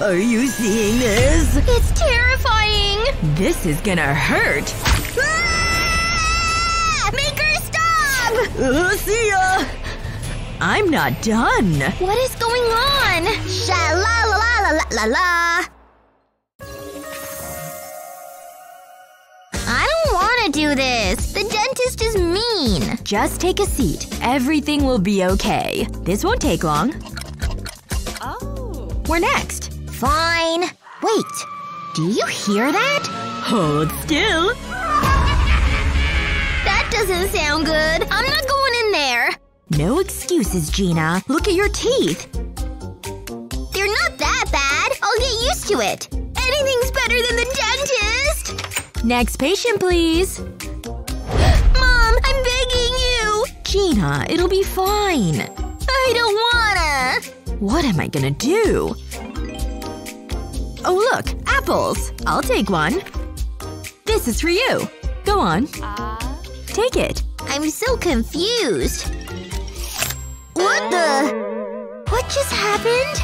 Are you seeing this? It's terrifying! This is gonna hurt! Ah! Make her stop! See ya! I'm not done! What is going on? Sha-la-la-la-la-la-la-la! I don't wanna do this! The dentist is mean! Just take a seat. Everything will be okay. This won't take long. We're next. Fine. Wait. Do you hear that? Hold still. That doesn't sound good. I'm not going in there. No excuses, Gina. Look at your teeth. They're not that bad. I'll get used to it. Anything's better than the dentist! Next patient, please. Mom, I'm begging you! Gina, it'll be fine. I don't wanna. What am I gonna do? Oh look! Apples! I'll take one. This is for you. Go on. Take it. I'm so confused. What the… What just happened?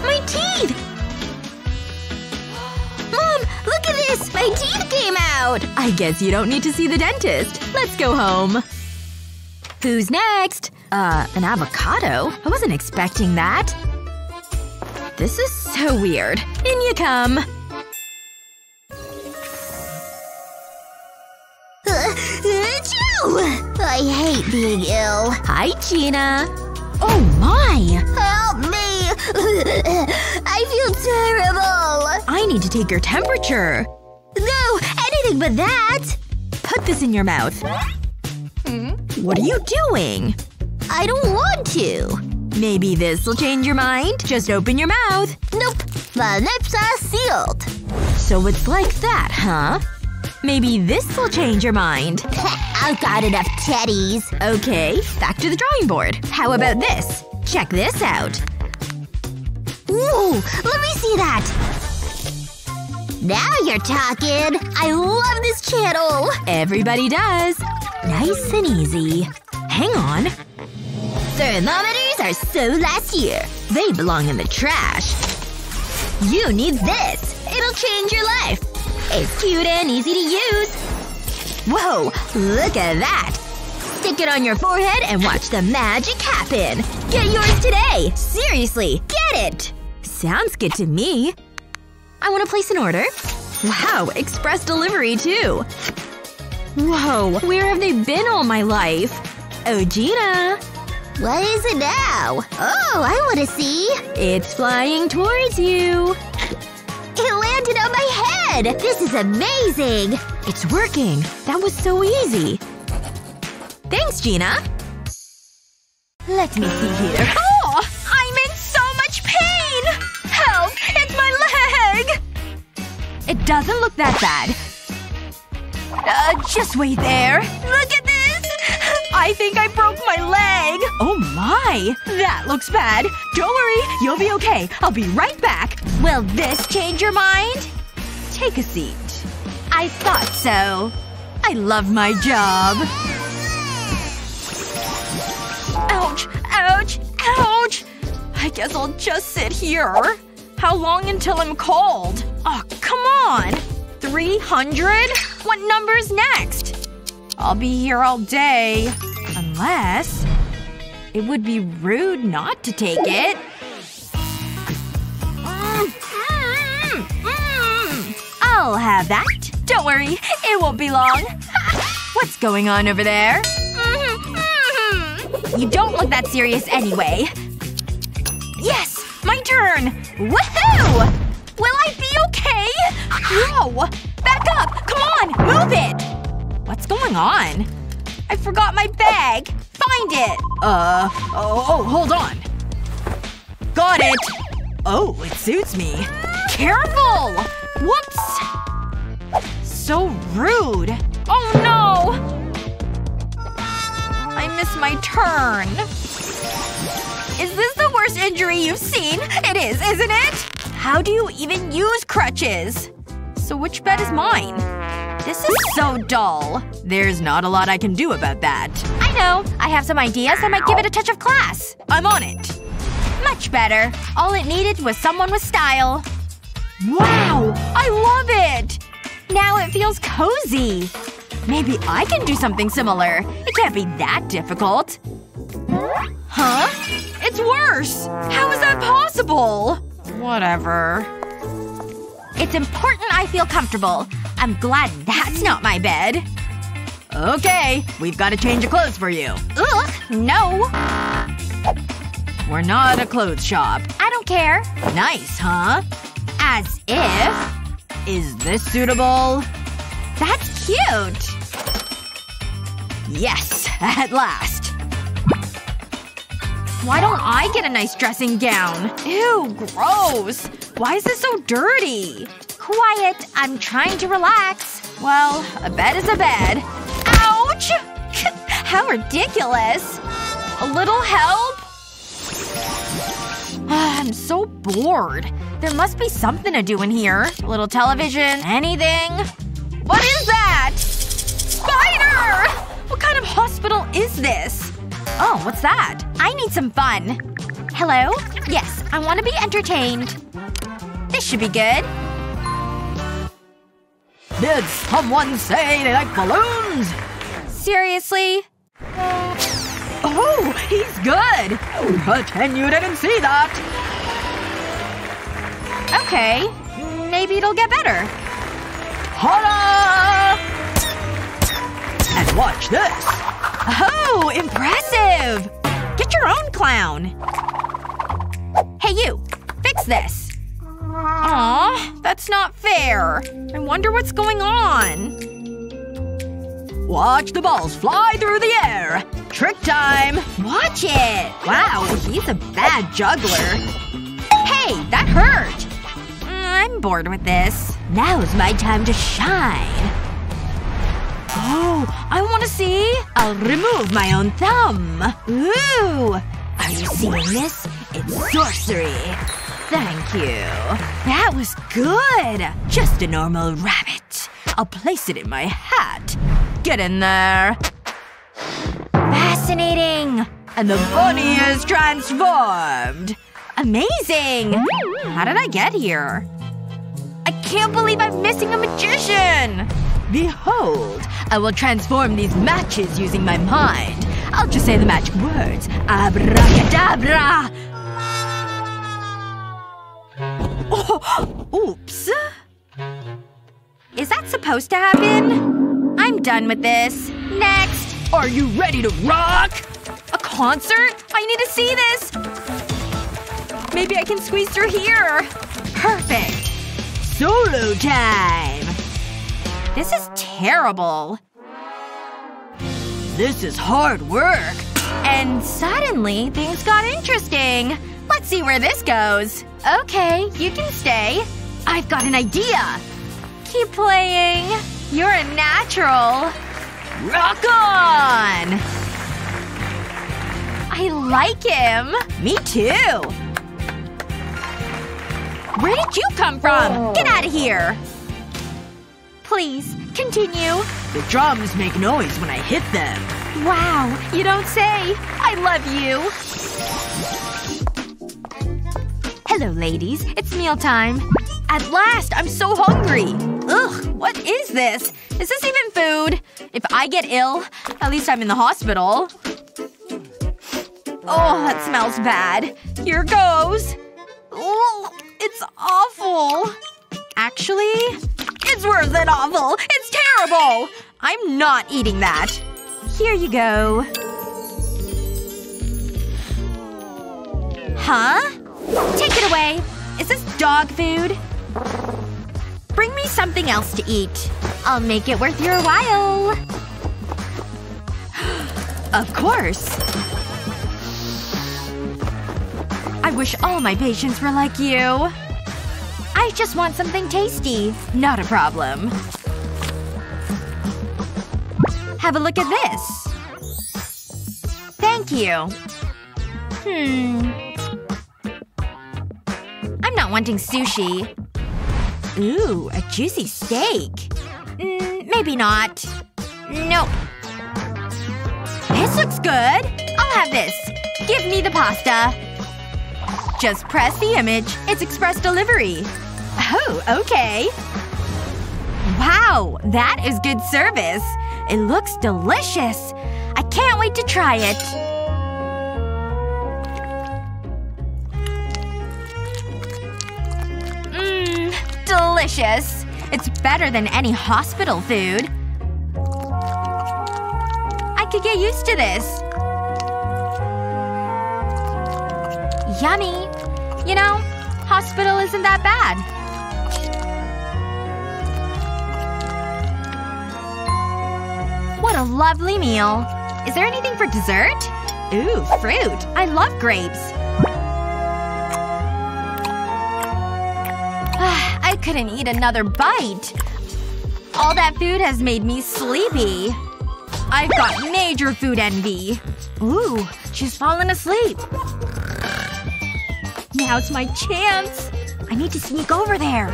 My teeth! Mom! Look at this! My teeth came out! I guess you don't need to see the dentist. Let's go home. Who's next? An avocado? I wasn't expecting that. This is so weird. In you come. Achoo! I hate being ill. Hi, Gina. Oh my! Help me! I feel terrible! I need to take your temperature. No! Anything but that! Put this in your mouth. What are you doing? I don't want to. Maybe this'll change your mind? Just open your mouth. Nope. My lips are sealed. So it's like that, huh? Maybe this'll change your mind. I've got enough teddies. Okay, back to the drawing board. How about this? Check this out. Ooh! Let me see that! Now you're talking! I love this channel! Everybody does. Nice and easy. Hang on. Thermometers are so last year. They belong in the trash. You need this. It'll change your life. It's cute and easy to use. Whoa! Look at that! Stick it on your forehead and watch the magic happen. Get yours today! Seriously, get it! Sounds good to me. I want to place an order. Wow, express delivery too. Whoa, where have they been all my life? Oh, Gina! What is it now? Oh, I wanna see! It's flying towards you! It landed on my head! This is amazing! It's working! That was so easy! Thanks, Gina! Let me see here. Oh! I'm in so much pain! Help! It's my leg! It doesn't look that bad. Just wait there. Look at this! I think I broke my leg! Oh my! That looks bad. Don't worry, you'll be okay. I'll be right back. Will this change your mind? Take a seat. I thought so. I love my job. Ouch! Ouch! Ouch! I guess I'll just sit here. How long until I'm cold? Oh, come on! 300? What number's next? I'll be here all day. Unless… it would be rude not to take it. I'll have that. Don't worry. It won't be long. What's going on over there? You don't look that serious anyway. Yes! My turn! Woohoo! Will I be okay? Whoa! Back up! Come on! Move it! What's going on? I forgot my bag! Find it! Oh, hold on. Got it! Oh, it suits me. Careful! Whoops! So rude. Oh no! I missed my turn. Is this the worst injury you've seen? It is, isn't it? How do you even use crutches? So which bed is mine? This is so dull. There's not a lot I can do about that. I know. I have some ideas that might give it a touch of class. I'm on it. Much better. All it needed was someone with style. Wow! I love it! Now it feels cozy. Maybe I can do something similar. It can't be that difficult. Huh? It's worse! How is that possible? Whatever. It's important I feel comfortable. I'm glad that's not my bed. Okay. We've got a change of clothes for you. Ugh. No. We're not a clothes shop. I don't care. Nice, huh? As if. Is this suitable? That's cute. Yes. At last. Why don't I get a nice dressing gown? Ew. Gross. Why is this so dirty? Quiet. I'm trying to relax. Well, a bed is a bed. Ouch! How ridiculous. A little help? I'm so bored. There must be something to do in here. A little television. Anything. What is that? Spider! What kind of hospital is this? Oh, what's that? I need some fun. Hello? Yes, I want to be entertained. This should be good. Did someone say they like balloons? Seriously? Oh, he's good! Pretend you didn't see that! Okay. Maybe it'll get better. Ta-da! And watch this! Oh, impressive! Get your own clown! Hey you! Fix this! Aw, that's not fair. I wonder what's going on. Watch the balls fly through the air! Trick time! Watch it! Wow, he's a bad juggler. Hey, that hurt! I'm bored with this. Now's my time to shine. Oh, I wanna see? I'll remove my own thumb. Ooh! Are you seeing this? It's sorcery. Thank you. That was good! Just a normal rabbit. I'll place it in my hat. Get in there. Fascinating. And the bunny is transformed. Amazing. How did I get here? I can't believe I'm missing a magician. Behold. I will transform these matches using my mind. I'll just say the magic words. Abracadabra. Oh, oops. Is that supposed to happen? I'm done with this. Next! Are you ready to rock? A concert? I need to see this! Maybe I can squeeze through here. Perfect. Solo time! This is terrible. This is hard work. And suddenly, things got interesting. Let's see where this goes. Okay, you can stay. I've got an idea. Keep playing. You're a natural. Rock on! I like him. Me too. Where did you come from? Get out of here. Please, continue. The drums make noise when I hit them. Wow. You don't say. I love you. Hello, ladies. It's mealtime. At last! I'm so hungry! Ugh. What is this? Is this even food? If I get ill, at least I'm in the hospital. Oh, that smells bad. Here goes. Ugh. It's awful. Actually, it's worse than awful. It's terrible! I'm not eating that. Here you go. Huh? Take it away. Is this dog food? Bring me something else to eat. I'll make it worth your while. Of course. I wish all my patients were like you. I just want something tasty. Not a problem. Have a look at this. Thank you. I'm not wanting sushi. Ooh, a juicy steak. Maybe not. Nope. This looks good. I'll have this. Give me the pasta. Just press the image. It's express delivery. Oh, okay. Wow, that is good service. It looks delicious. I can't wait to try it. Delicious. It's better than any hospital food. I could get used to this. Yummy. You know, hospital isn't that bad. What a lovely meal. Is there anything for dessert? Ooh, fruit. I love grapes. I couldn't eat another bite. All that food has made me sleepy. I've got major food envy. Ooh, she's fallen asleep. Now's my chance. I need to sneak over there.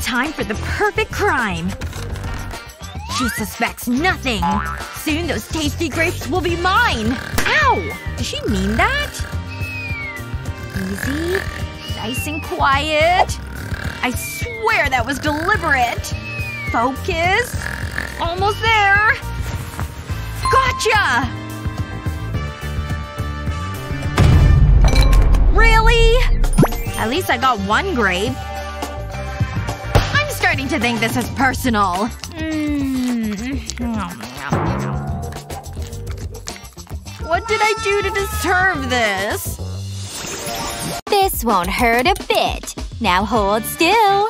Time for the perfect crime. She suspects nothing. Soon those tasty grapes will be mine. Ow! Does she mean that? Easy. Nice and quiet. I swear that was deliberate. Focus. Almost there. Gotcha! Really? At least I got one grape. I'm starting to think this is personal. What did I do to deserve this? This won't hurt a bit. Now hold still.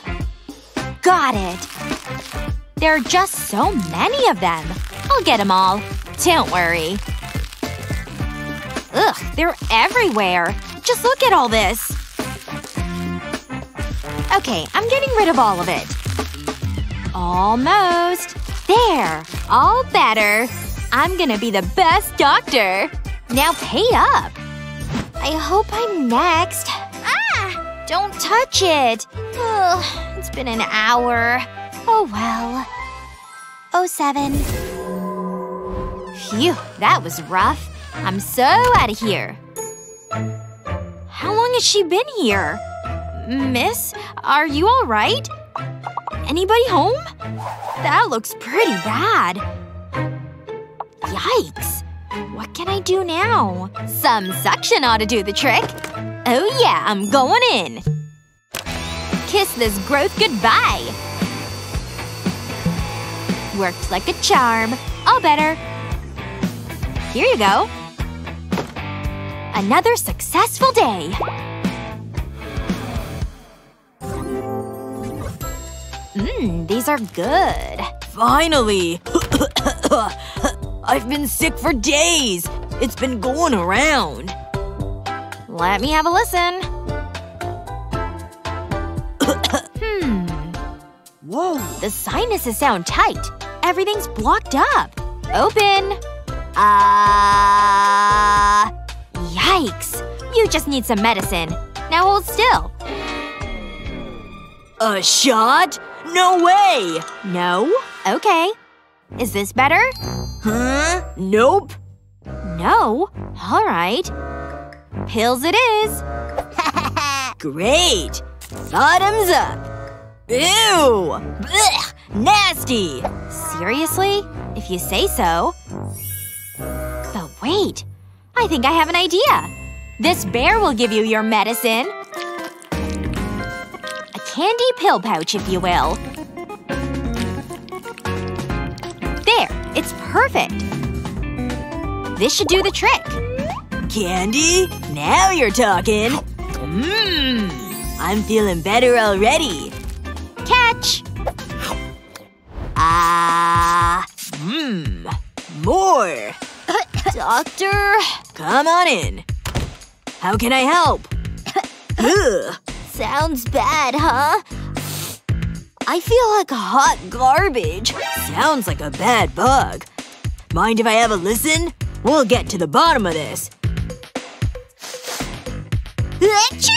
Got it. There are just so many of them. I'll get them all. Don't worry. Ugh, they're everywhere. Just look at all this. Okay, I'm getting rid of all of it. Almost. There. All better. I'm gonna be the best doctor. Now pay up. I hope I'm next. Ah! Don't touch it. Ugh, it's been an hour. Oh well. 07. Phew, that was rough. I'm so out of here. How long has she been here? Miss, are you all right? Anybody home? That looks pretty bad. Yikes. What can I do now? Some suction ought to do the trick. Oh yeah, I'm going in. Kiss this growth goodbye. Worked like a charm. All better. Here you go. Another successful day. These are good. Finally! I've been sick for days. It's been going around. Let me have a listen. Whoa. The sinuses sound tight. Everything's blocked up. Open. Yikes. You just need some medicine. Now hold still. A shot? No way! No? Okay. Is this better? Huh? Nope. No? Alright. Pills it is. Great. Bottoms up. Ew! Blech! Nasty! Seriously? If you say so. But wait. I think I have an idea. This bear will give you your medicine. A candy pill pouch, if you will. There. It's perfect. This should do the trick. Candy? Now you're talking. I'm feeling better already. Catch. More. Doctor? Come on in. How can I help? Ugh. Sounds bad, huh? I feel like hot garbage. Sounds like a bad bug. Mind if I have a listen? We'll get to the bottom of this. Achoo!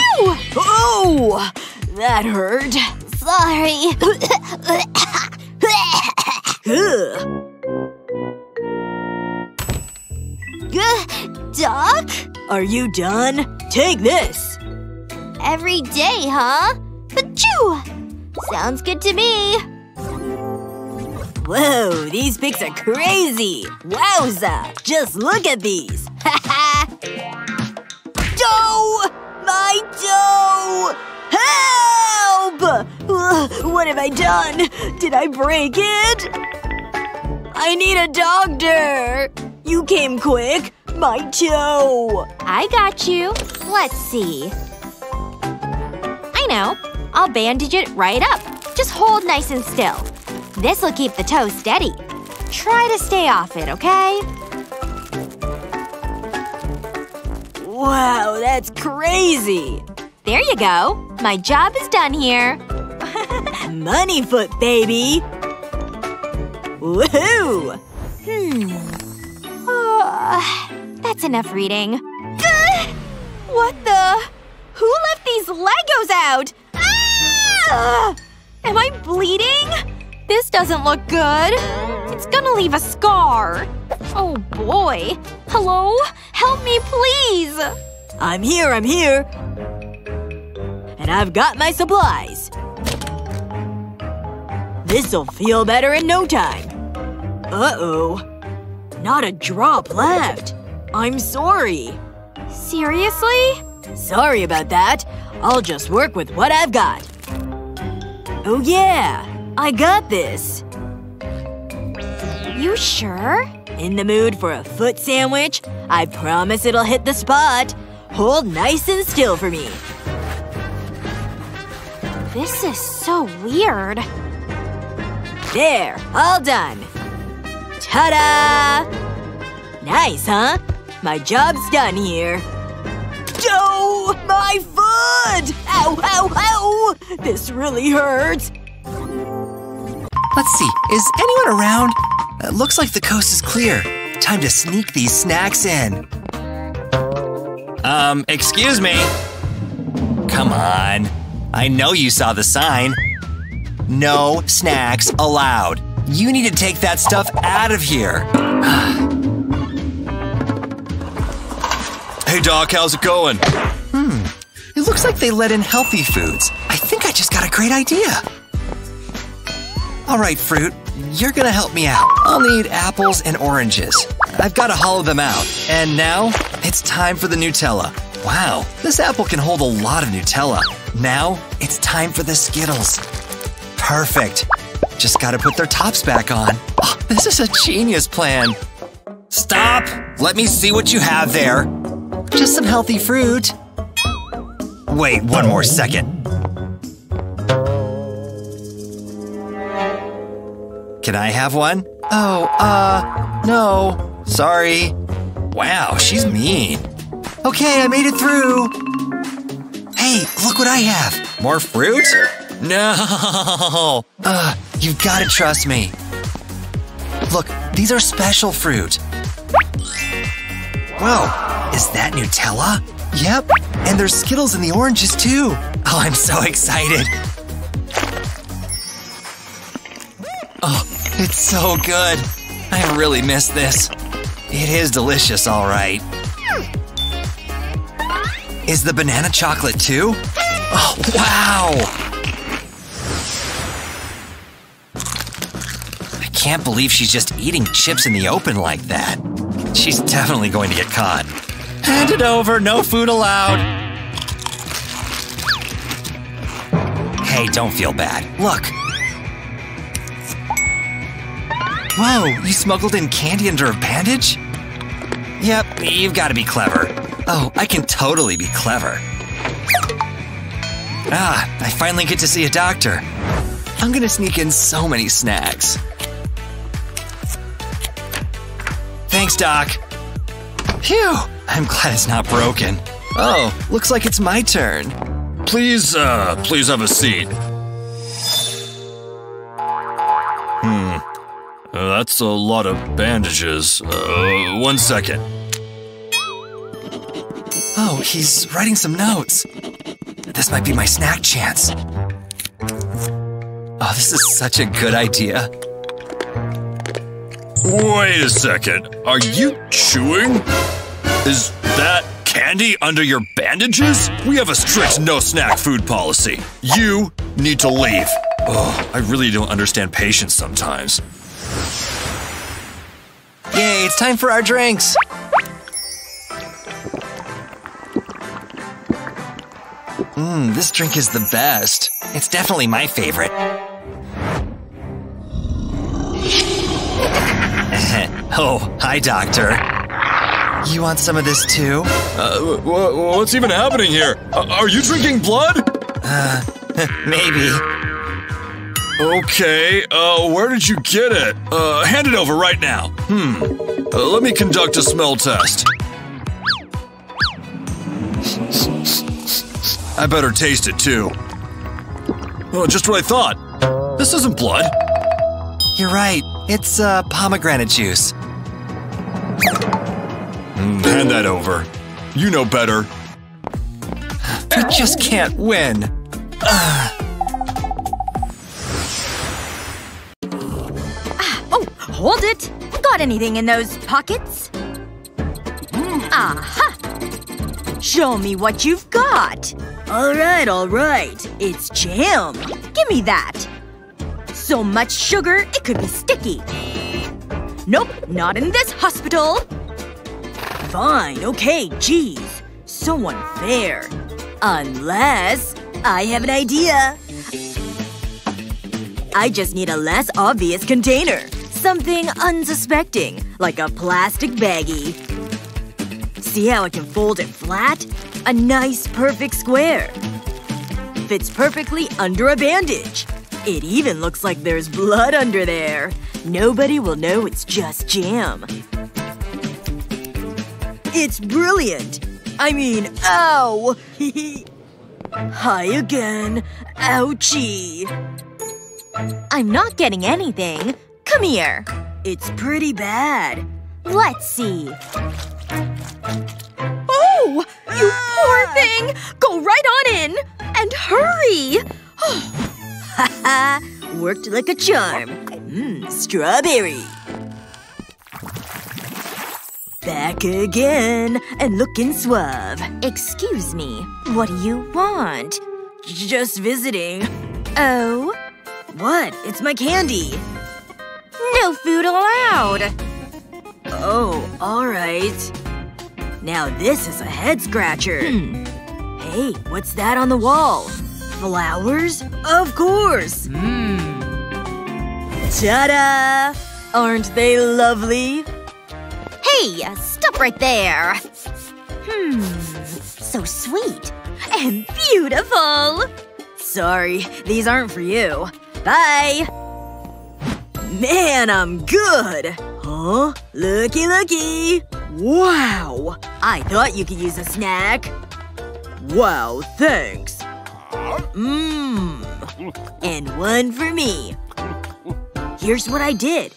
Oh! That hurt. Sorry. Ugh. Duck? Are you done? Take this! Every day, huh? Achoo! Sounds good to me. Whoa, these pics are crazy! Wowza! Just look at these! Ha ha! Dough! My dough! Help! What have I done? Did I break it? I need a doctor! You came quick! My toe! I got you. Let's see. I know. I'll bandage it right up. Just hold nice and still. This'll keep the toe steady. Try to stay off it, okay? Wow, that's crazy! There you go. My job is done here. Moneyfoot, baby! Woohoo! That's enough reading. What the… Who left these Legos out? Ah! Am I bleeding? This doesn't look good. It's gonna leave a scar. Oh boy. Hello? Help me, please! I'm here. And I've got my supplies. This'll feel better in no time. Uh-oh. Not a drop left. I'm sorry. Seriously? Sorry about that. I'll just work with what I've got. Oh yeah. I got this. You sure? In the mood for a foot sandwich? I promise it'll hit the spot. Hold nice and still for me. This is so weird. There. All done. Ta-da! Nice, huh? My job's done here. Dough! My foot! Ow, ow, ow! This really hurts. Let's see. Is anyone around? Looks like the coast is clear. Time to sneak these snacks in. Excuse me. Come on. I know you saw the sign. No snacks allowed. You need to take that stuff out of here. Hey, Doc, how's it going? It looks like they let in healthy foods. I think I just got a great idea. All right, Fruit. You're gonna help me out. I'll need apples and oranges. I've gotta hollow them out. And now, it's time for the Nutella. Wow, this apple can hold a lot of Nutella. Now, it's time for the Skittles. Perfect. Just gotta put their tops back on. Oh, this is a genius plan. Stop! Let me see what you have there. Just some healthy fruit. Wait one more second. Can I have one? Oh, no. Sorry. Wow, she's mean. Okay, I made it through. Hey, look what I have. More fruit? No! You've gotta trust me. Look, these are special fruit. Whoa, is that Nutella? Yep, and there's Skittles in the oranges too. Oh, I'm so excited. Oh, it's so good. I really miss this. It is delicious, all right. Is the banana chocolate too? Oh, wow! I can't believe she's just eating chips in the open like that. She's definitely going to get caught. Hand it over, no food allowed. Hey, don't feel bad. Look. Whoa, you smuggled in candy under a bandage? Yep, you've got to be clever. Oh, I can totally be clever. Ah, I finally get to see a doctor. I'm gonna sneak in so many snacks. Thanks, Doc. Phew! I'm glad it's not broken. Oh, looks like it's my turn. Please have a seat. That's a lot of bandages. One second. Oh, he's writing some notes. This might be my snack chance. Oh, this is such a good idea. Wait a second. Are you chewing? Is that candy under your bandages? We have a strict no-snack food policy. You need to leave. Oh, I really don't understand patience sometimes. Yay, it's time for our drinks! This drink is the best. It's definitely my favorite. Oh, hi, Doctor. You want some of this too? What's even happening here? Are you drinking blood? Maybe. Okay, where did you get it? Hand it over right now. Let me conduct a smell test. I better taste it too. Oh, just what I thought. This isn't blood. You're right. It's pomegranate juice. Hand that over. You know better. We just can't win. Oh, hold it! Got anything in those pockets? Aha! Show me what you've got. All right, it's jam. Give me that. So much sugar, it could be sticky. Nope, not in this hospital. Fine, okay, geez. So unfair. Unless… I have an idea. I just need a less obvious container. Something unsuspecting, like a plastic baggie. See how I can fold it flat? A nice, perfect square. Fits perfectly under a bandage. It even looks like there's blood under there. Nobody will know it's just jam. It's brilliant! I mean, ow! Hi again. Ouchie. I'm not getting anything. Come here. It's pretty bad. Let's see. Oh! You poor thing! Go right on in! And hurry! Haha! Worked like a charm. Strawberry. Back again, and looking suave. Excuse me, what do you want? Just visiting. Oh? What? It's my candy. No food allowed. Oh, alright. Now this is a head-scratcher. Hey, what's that on the wall? Flowers? Of course! Ta-da! Aren't they lovely? Hey! Stop right there! So sweet. And beautiful! Sorry, these aren't for you. Bye! Man, I'm good! Huh? Looky, looky! Wow! I thought you could use a snack. Wow, thanks. And one for me. Here's what I did.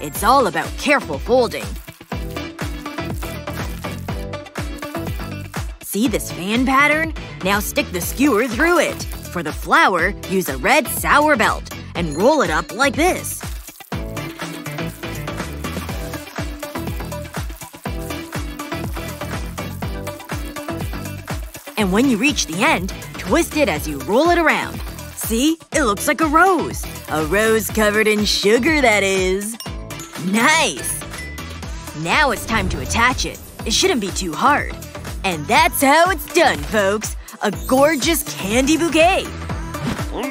It's all about careful folding. See this fan pattern? Now stick the skewer through it. For the flour, use a red sour belt and roll it up like this. And when you reach the end, twist it as you roll it around. See? It looks like a rose. A rose covered in sugar, that is. Nice! Now it's time to attach it. It shouldn't be too hard. And that's how it's done, folks. A gorgeous candy bouquet.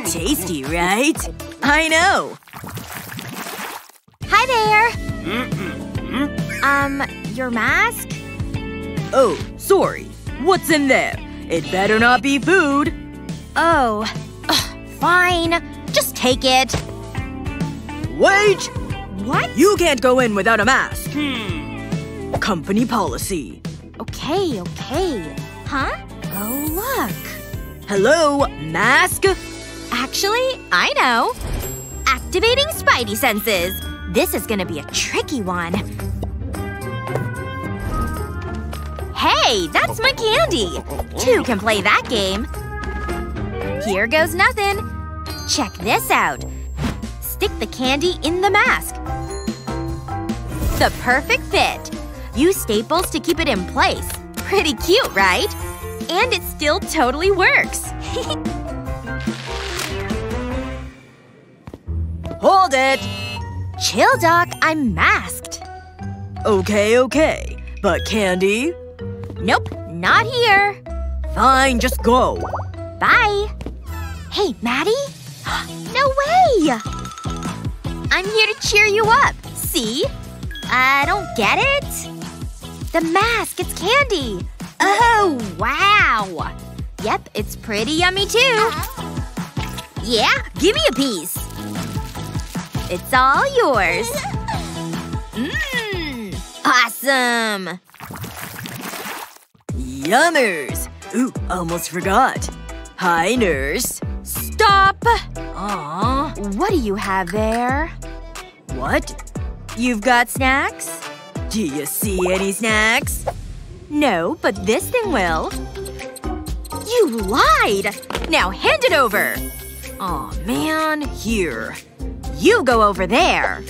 Tasty, right? I know. Hi there. Your mask? Oh, sorry. What's in there? It better not be food. Oh. Ugh, fine. Just take it. Wait! What? You can't go in without a mask. Company policy. Okay, okay. Huh? Oh, look. Hello, mask? Actually, I know. Activating Spidey senses. This is gonna be a tricky one. Hey, that's my candy! Two can play that game. Here goes nothing. Check this out. Stick the candy in the mask. The perfect fit. Use staples to keep it in place. Pretty cute, right? And it still totally works! Hold it! Chill, Doc. I'm masked. Okay, okay. But candy? Nope, not here. Fine, just go. Bye. Hey, Maddie? No way! I'm here to cheer you up. See? I don't get it? The mask, it's candy. Oh, wow. Yep, it's pretty yummy too. Yeah, give me a piece. It's all yours. Mmm! Awesome! Yummers! Ooh, almost forgot. Hi, nurse. Stop! Aw. What do you have there? What? You've got snacks? Do you see any snacks? No, but this thing will. You lied! Now hand it over! Aw, man. Here. You go over there.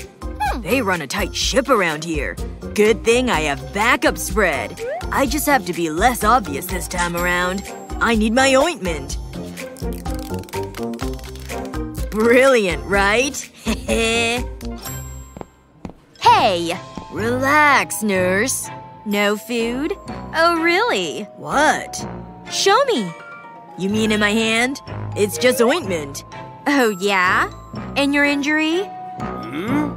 They run a tight ship around here. Good thing I have backup spread. I just have to be less obvious this time around. I need my ointment. Brilliant, right? Hey! Relax, nurse. No food? Oh, really? What? Show me. You mean in my hand? It's just ointment. Oh, yeah? And your injury? Hmm?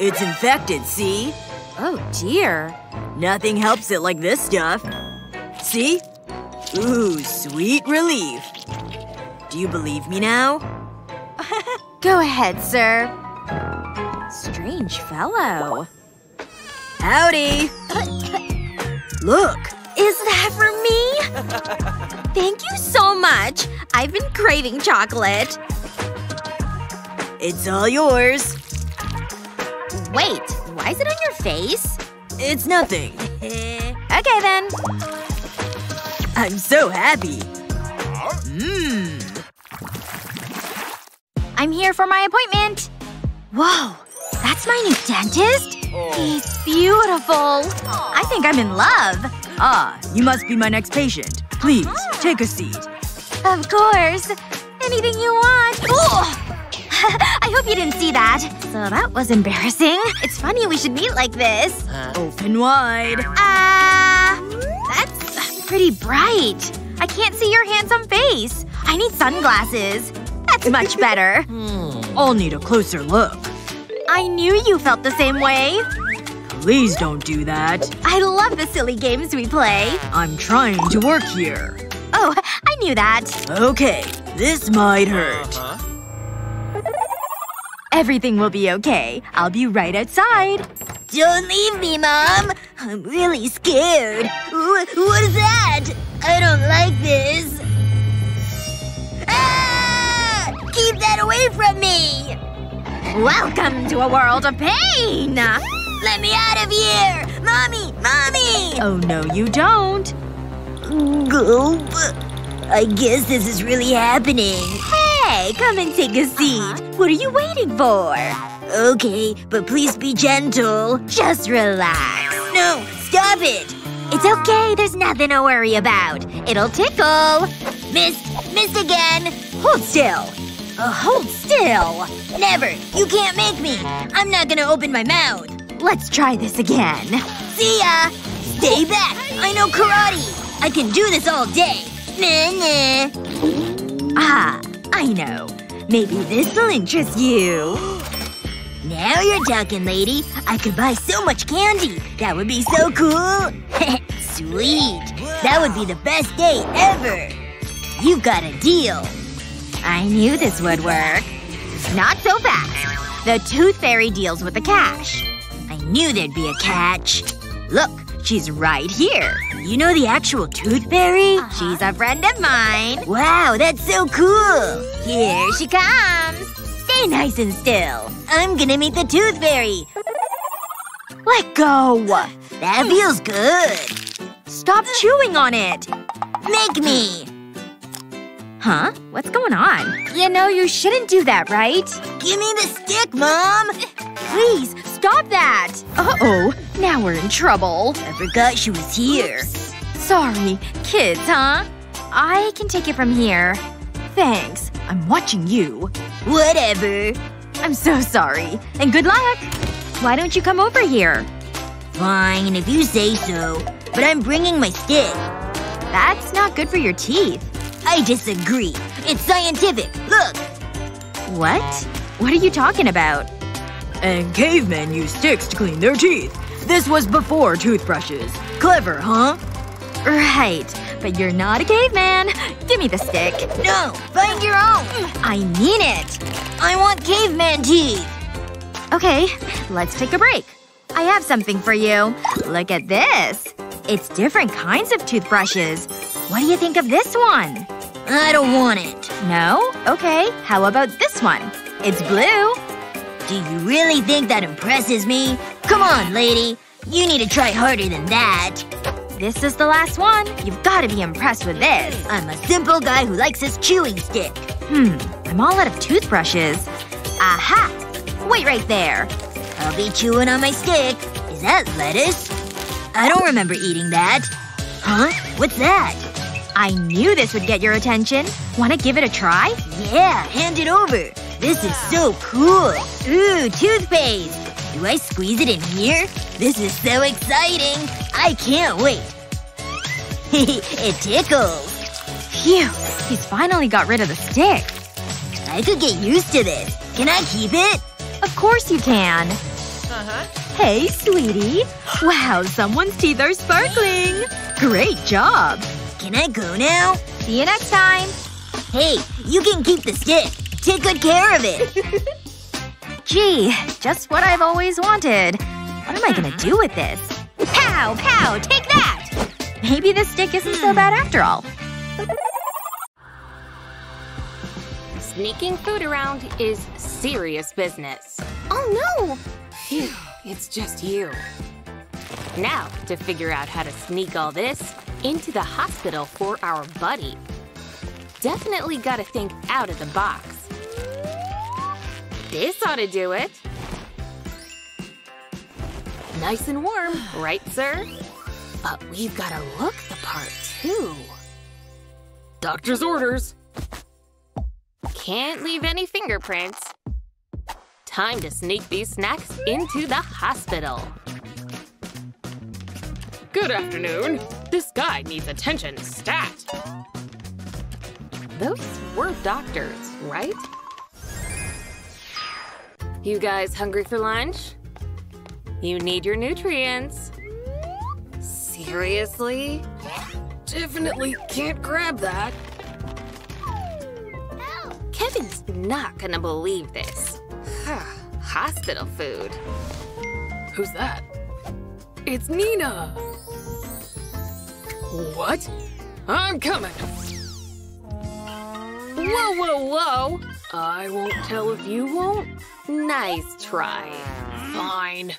It's infected, see? Oh, dear. Nothing helps it like this stuff. See? Ooh, sweet relief. Do you believe me now? Go ahead, sir. Strange fellow. Howdy! Look! Is that for me? Thank you so much! I've been craving chocolate. It's all yours. Wait, why is it on your face? It's nothing. Okay, then. I'm so happy. Mmm. I'm here for my appointment. Whoa. That's my new dentist? He's beautiful. I think I'm in love. Ah, you must be my next patient. Please, take a seat. Of course. Anything you want. I hope you didn't see that. So that was embarrassing. It's funny we should meet like this. Open wide. That's pretty bright. I can't see your handsome face. I need sunglasses. That's much better. I'll need a closer look. I knew you felt the same way. Please don't do that. I love the silly games we play. I'm trying to work here. Oh, I knew that. Okay. This might hurt. Everything will be okay. I'll be right outside. Don't leave me, Mom. I'm really scared. What is that? I don't like this. Ah! Keep that away from me! Welcome to a world of pain! Let me out of here! Mommy! Mommy! Oh, no you don't. Gulp. I guess this is really happening. Hey, come and take a seat. What are you waiting for? Okay, but please be gentle. Just relax. No! Stop it! It's okay. There's nothing to worry about. It'll tickle. Missed. Missed again. Hold still. Hold still! Never! You can't make me! I'm not gonna open my mouth! Let's try this again. See ya! Stay back! I know karate! I can do this all day! Nah, nah. Ah, I know. Maybe this'll interest you. Now you're talking, lady. I could buy so much candy! That would be so cool! Sweet! That would be the best day ever! You got a deal! I knew this would work. Not so fast. The tooth fairy deals with the cash. I knew there'd be a catch. Look, she's right here. You know the actual tooth fairy? She's a friend of mine. Wow, that's so cool. Here she comes. Stay nice and still. I'm gonna meet the tooth fairy. Let go. That feels good. Stop chewing on it. Make me. Huh? What's going on? You know, you shouldn't do that, right? Give me the stick, Mom! Please, stop that! Uh-oh. Now we're in trouble. I forgot she was here. Oops. Sorry. Kids, huh? I can take it from here. Thanks. I'm watching you. Whatever. I'm so sorry. And good luck! Why don't you come over here? Fine, if you say so. But I'm bringing my stick. That's not good for your teeth. I disagree. It's scientific. Look! What? What are you talking about? And cavemen use sticks to clean their teeth. This was before toothbrushes. Clever, huh? Right. But you're not a caveman. Give me the stick. No! Find your own! I mean it! I want caveman teeth! Okay. Let's take a break. I have something for you. Look at this. It's different kinds of toothbrushes. What do you think of this one? I don't want it. No? Okay. How about this one? It's blue. Do you really think that impresses me? Come on, lady. You need to try harder than that. This is the last one. You've gotta be impressed with this. I'm a simple guy who likes his chewing stick. I'm all out of toothbrushes. Aha! Wait right there. I'll be chewing on my stick. Is that lettuce? I don't remember eating that. Huh? What's that? I knew this would get your attention. Wanna give it a try? Yeah, hand it over. This is so cool. Ooh, toothpaste. Do I squeeze it in here? This is so exciting. I can't wait. It tickles. Phew. He's finally got rid of the stick. I could get used to this. Can I keep it? Of course you can. Hey, sweetie. Wow, someone's teeth are sparkling. Great job. Can I go now? See you next time. Hey, you can keep the stick. Take good care of it. Gee, just what I've always wanted. What am I gonna do with this? Pow! Pow! Take that! Maybe this stick isn't so bad after all. Sneaking food around is serious business. Oh no! Phew, it's just you. Now, to figure out how to sneak all this into the hospital for our buddy. Definitely gotta think out of the box. This ought to do it. Nice and warm, right, sir? But we've gotta look the part, too. Doctor's orders. Can't leave any fingerprints. Time to sneak these snacks into the hospital. Good afternoon. This guy needs attention, stat. Those were doctors, right? You guys hungry for lunch? You need your nutrients. Seriously? Definitely can't grab that. Kevin's not gonna believe this. Hospital food. Who's that? It's Nina! What? I'm coming! Whoa, whoa, whoa! I won't tell if you won't. Nice try. Fine.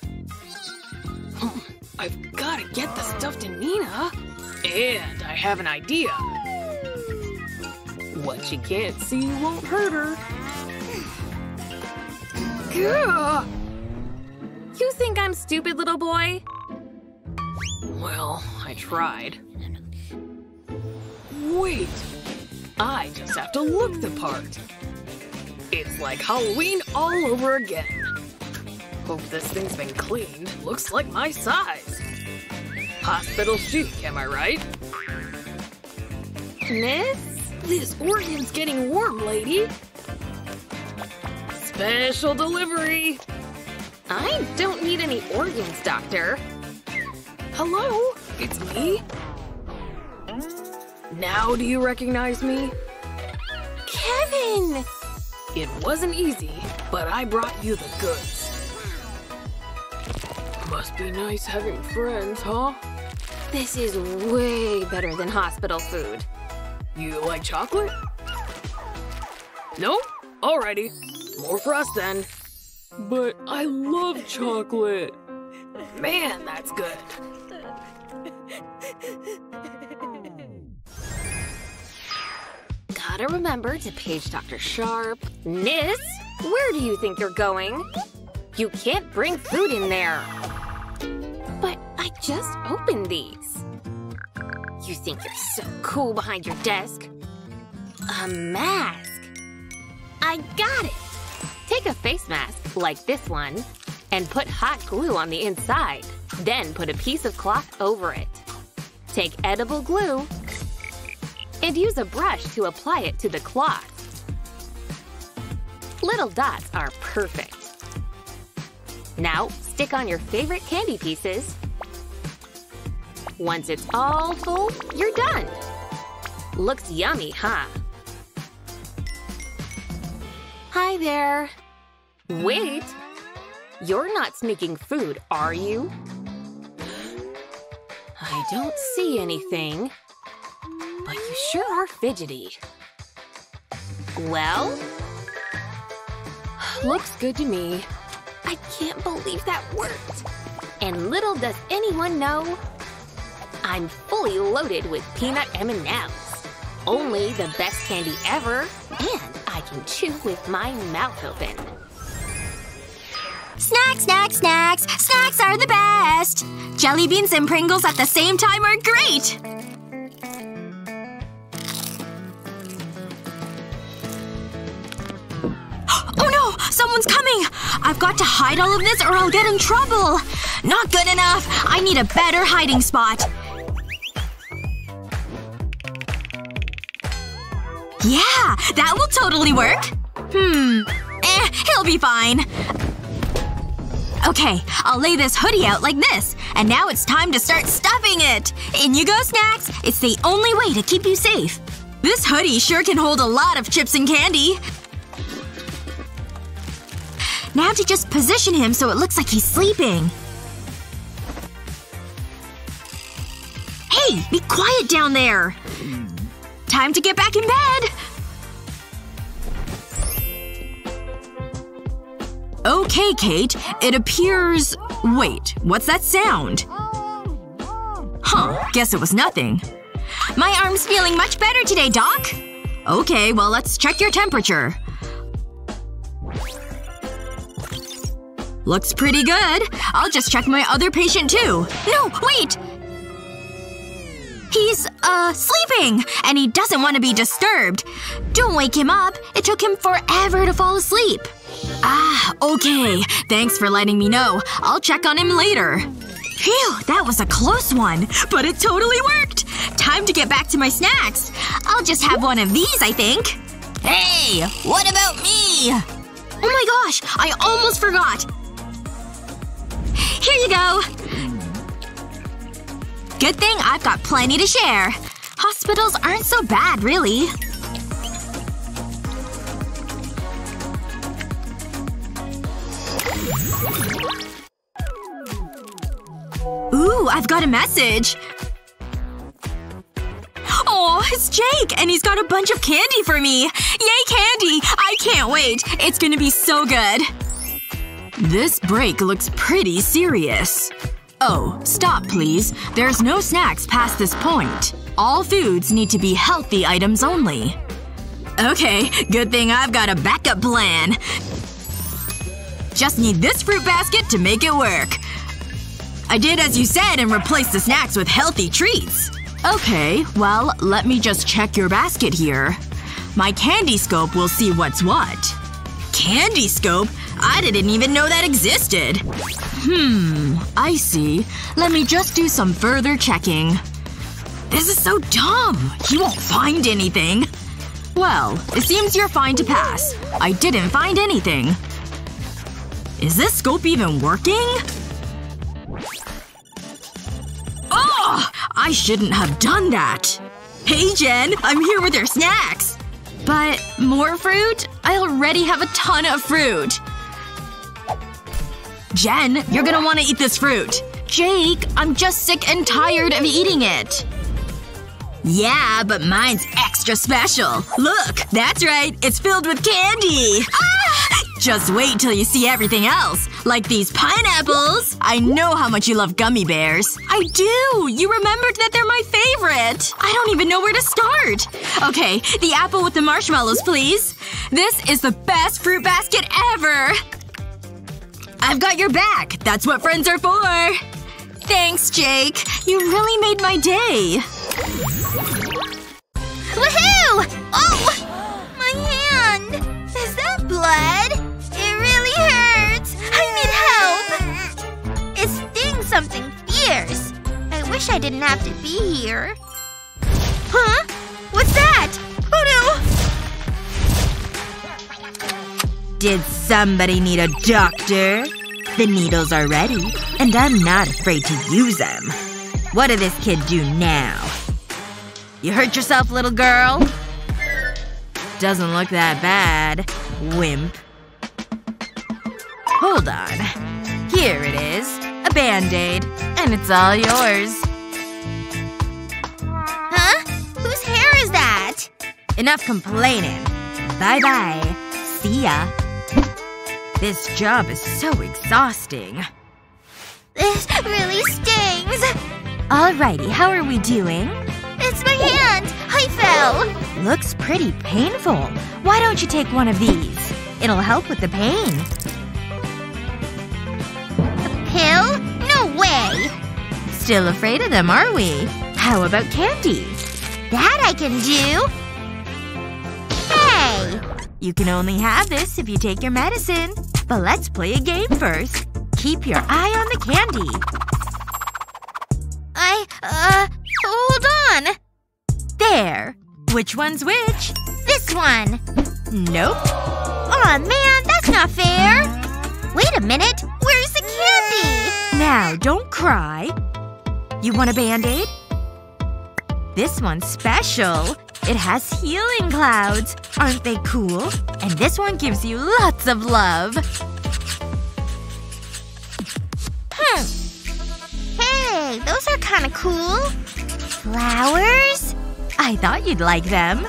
I've gotta get the stuff to Nina. And I have an idea. What she can't see won't hurt her. Gah! You think I'm stupid, little boy? Well, I tried. Wait. I just have to look the part. It's like Halloween all over again. Hope this thing's been cleaned. Looks like my size. Hospital chic, am I right? Miss? This organ's getting warm, lady. Special delivery. I don't need any organs, doctor. Hello? It's me? Now do you recognize me? Kevin! It wasn't easy, but I brought you the goods. Must be nice having friends, huh? This is way better than hospital food. You like chocolate? No? Alrighty. More for us then. But I love chocolate. Man, that's good. Gotta remember to page Dr. Sharp. Miss, where do you think you're going? You can't bring food in there. just opened these. You think you're so cool behind your desk? A mask! I got it! Take a face mask, like this one, and put hot glue on the inside. Then put a piece of cloth over it. Take edible glue and use a brush to apply it to the cloth. Little dots are perfect. Now, stick on your favorite candy pieces. Once it's all full, you're done! Looks yummy, huh? Hi there! Wait! You're not sneaking food, are you? I don't see anything. But you sure are fidgety. Well? Looks good to me. I can't believe that worked! And little does anyone know, I'm fully loaded with peanut M&Ms. Only the best candy ever, and I can chew with my mouth open. Snacks, snacks, snacks! Snacks are the best! Jelly beans and Pringles at the same time are great! Oh no! Someone's coming! I've got to hide all of this or I'll get in trouble! Not good enough! I need a better hiding spot! Yeah! That will totally work! He'll be fine. Okay, I'll lay this hoodie out like this. And now it's time to start stuffing it! In you go, snacks! It's the only way to keep you safe. This hoodie sure can hold a lot of chips and candy. Now to just position him so it looks like he's sleeping. Hey! Be quiet down there! Time to get back in bed! Okay, Kate. It appears… Wait. What's that sound? Huh. Guess it was nothing. My arm's feeling much better today, Doc! Okay, well let's check your temperature. Looks pretty good. I'll just check my other patient too. No! Wait! He's, sleeping! And he doesn't want to be disturbed. Don't wake him up. It took him forever to fall asleep. Ah, okay. Thanks for letting me know. I'll check on him later. Phew, that was a close one. But it totally worked! Time to get back to my snacks. I'll just have one of these, I think. Hey! What about me? Oh my gosh! I almost forgot! Here you go! Good thing I've got plenty to share. Hospitals aren't so bad, really. Ooh, I've got a message. Aw, it's Jake! And he's got a bunch of candy for me! Yay, candy! I can't wait! It's gonna be so good. This break looks pretty serious. Oh, stop please. There's no snacks past this point. All foods need to be healthy items only. Okay, good thing I've got a backup plan. Just need this fruit basket to make it work. I did as you said and replaced the snacks with healthy treats. Okay, well, let me just check your basket here. My candy scope will see what's what. Candy scope? I didn't even know that existed. I see. Let me just do some further checking. This is so dumb! He won't find anything. Well, it seems you're fine to pass. I didn't find anything. Is this scope even working? Oh! I shouldn't have done that. Hey, Jen! I'm here with your snacks! But more fruit? I already have a ton of fruit. Jen, you're gonna want to eat this fruit. Jake, I'm just sick and tired of eating it. Yeah, but mine's extra special. Look! That's right! It's filled with candy! Ah! Just wait till you see everything else. Like these pineapples. I know how much you love gummy bears. I do! You remembered that they're my favorite! I don't even know where to start! Okay, the apple with the marshmallows, please. This is the best fruit basket ever! I've got your back! That's what friends are for! Thanks, Jake. You really made my day. Woohoo! Oh! My hand! Is that blood? It really hurts! I need help! It stings something fierce. I wish I didn't have to be here. Huh? What's that? Oh no! Did somebody need a doctor? The needles are ready, and I'm not afraid to use them. What did this kid do now? You hurt yourself, little girl? Doesn't look that bad. Wimp. Hold on. Here it is. A Band-Aid. And it's all yours. Huh? Whose hair is that? Enough complaining. Bye-bye. See ya. This job is so exhausting. This really stings. Alrighty, how are we doing? It's my hand! I fell! Looks pretty painful. Why don't you take one of these? It'll help with the pain. A pill? No way! Still afraid of them, are we? How about candy? That I can do! You can only have this if you take your medicine. But let's play a game first. Keep your eye on the candy. Hold on! There. Which one's which? This one. Nope. Aw, man, that's not fair! Wait a minute. Where's the candy? Now, don't cry. You want a Band-Aid? This one's special. It has healing clouds. Aren't they cool? And this one gives you lots of love. Hmm. Hey, those are kinda cool. Flowers? I thought you'd like them.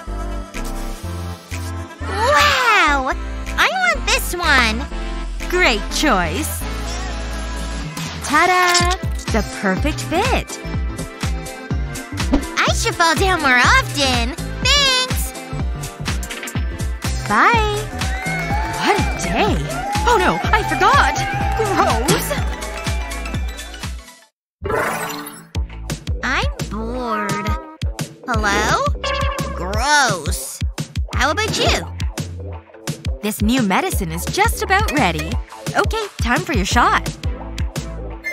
Wow! I want this one! Great choice. Ta-da! The perfect fit. I should fall down more often. Bye. What a day. Oh no, I forgot. Gross. I'm bored. Hello? Gross. How about you? This new medicine is just about ready. Okay, time for your shot.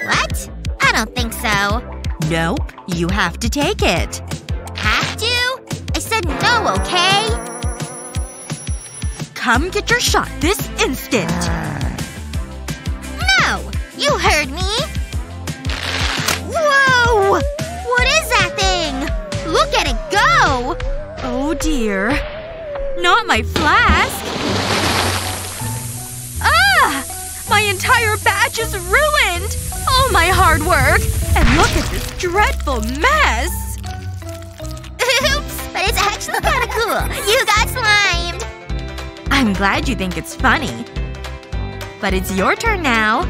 What? I don't think so. Nope. You have to take it. Have to? I said no, okay? Come get your shot this instant! No! You heard me! Whoa! What is that thing? Look at it go! Oh dear. Not my flask! Ah! My entire batch is ruined! All my hard work! And look at this dreadful mess! Oops! But it's actually kinda cool! You got slimed! I'm glad you think it's funny. But it's your turn now.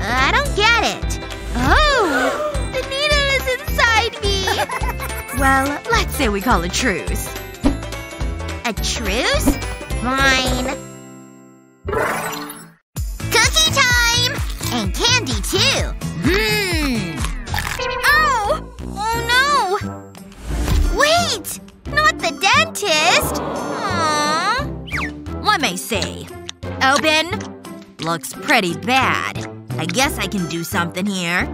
I don't get it. Oh! The needle is inside me! Well, let's say we call a truce. A truce? Fine. Cookie time! And candy, too. Mmm. Oh! Oh no! Wait! Not the dentist! Aww. What may say? Open? Looks pretty bad. I guess I can do something here.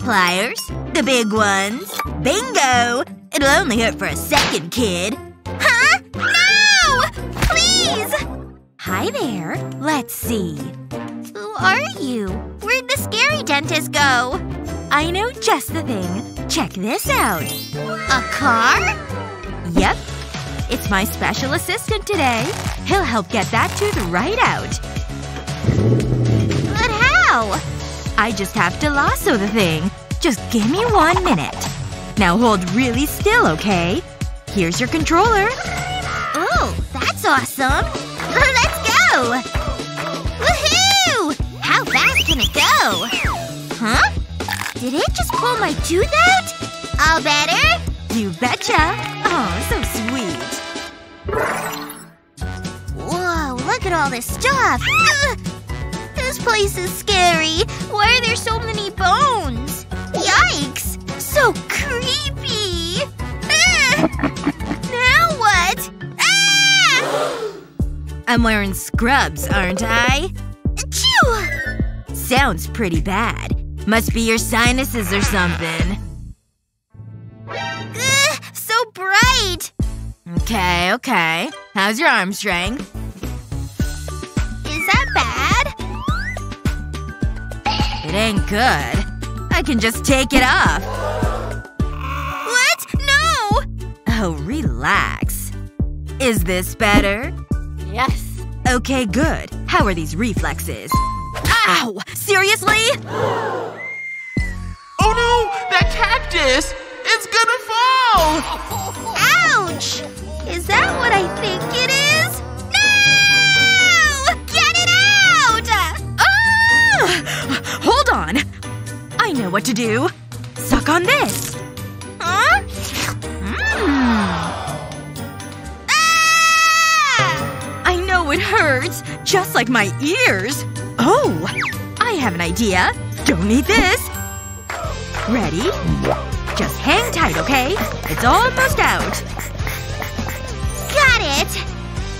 Pliers? The big ones. Bingo! It'll only hurt for a second, kid. Huh? No! Please! Hi there. Let's see. Who are you? Where'd the scary dentist go? I know just the thing. Check this out. A car? Yep. It's my special assistant today. He'll help get that tooth right out. But how? I just have to lasso the thing. Just give me 1 minute. Now hold really still, okay? Here's your controller. Oh, that's awesome! Let's go! Woohoo! How fast can it go? Huh? Did it just pull my tooth out? All better? You betcha! Oh, so sweet. Whoa, look at all this stuff! Ugh. This place is scary. Why are there so many bones? So creepy! Now what? Ah! I'm wearing scrubs, aren't I? Achoo! Sounds pretty bad. Must be your sinuses or something. Ugh, so bright! Okay, okay. How's your arm strength? Is that bad? It ain't good. I can just take it off. What? No! Oh, relax. Is this better? Yes. Okay, good. How are these reflexes? Ow! Seriously? Oh no! That cactus! It's gonna fall! Ouch! Is that what I think it is? No! Get it out! Ah! Hold on. I know what to do. Suck on this. Huh? Mm. Ah! I know it hurts. Just like my ears. Oh! I have an idea. Don't need this. Ready? Just hang tight, okay? It's almost out. Got it!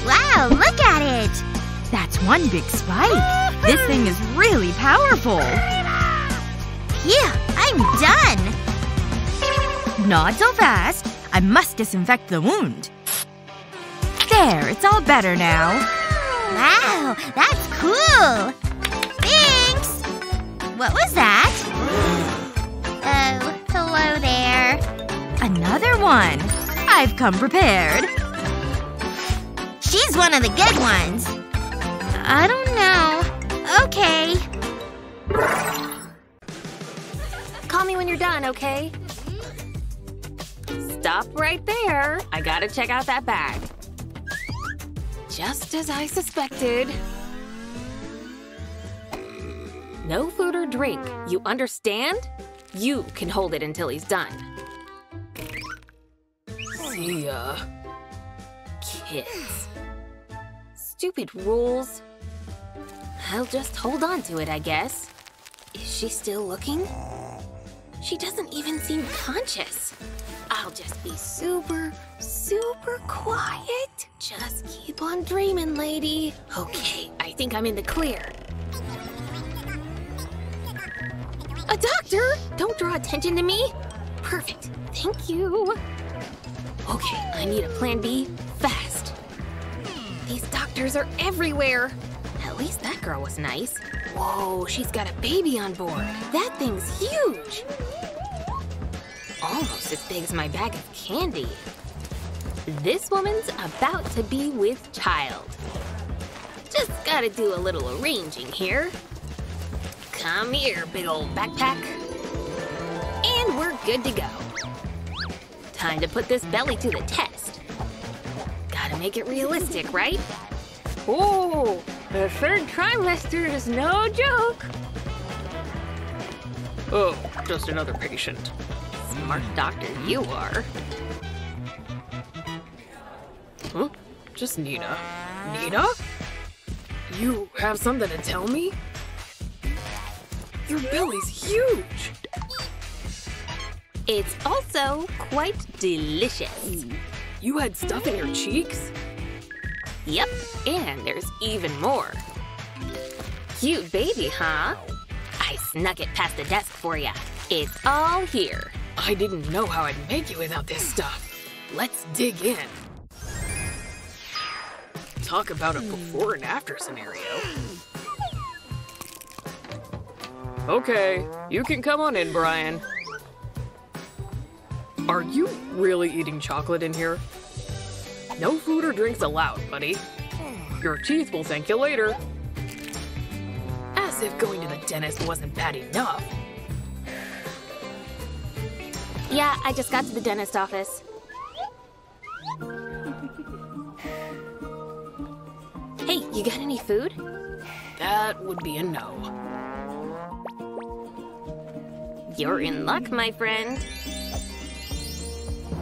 Wow, look at it! That's one big spike. This thing is really powerful. Yeah, I'm done! Not so fast. I must disinfect the wound. There, it's all better now. Wow, that's cool! Thanks! What was that? Oh, hello there. Another one. I've come prepared. She's one of the good ones. I don't know. Okay. Call me when you're done, okay? Stop right there. I gotta check out that bag. Just as I suspected. No food or drink. You understand? You can hold it until he's done. See ya. Kids. Stupid rules. I'll just hold on to it, I guess. Is she still looking? She doesn't even seem conscious. I'll just be super, super quiet. Just keep on dreaming, lady. Okay, I think I'm in the clear. A doctor? Don't draw attention to me. Perfect. Thank you. Okay, I need a plan B fast. These doctors are everywhere. At least that girl was nice. Whoa, she's got a baby on board. That thing's huge. Almost as big as my bag of candy. This woman's about to be with child. Just gotta do a little arranging here. Come here, big old backpack. And we're good to go. Time to put this belly to the test. Gotta make it realistic, right? Oh! The third trimester is no joke. Oh, just another patient. Smart doctor you are. Huh? Just Nina. Nina? You have something to tell me? Your belly's huge. It's also quite delicious. You had stuff in your cheeks? Yep, and there's even more. Cute baby, huh? I snuck it past the desk for ya. It's all here. I didn't know how I'd make it without this stuff. Let's dig in. Talk about a before and after scenario. Okay, you can come on in, Brian. Are you really eating chocolate in here? No food or drinks allowed, buddy. Your teeth will thank you later. As if going to the dentist wasn't bad enough. Yeah, I just got to the dentist office. Hey, you got any food? That would be a no. You're in luck, my friend.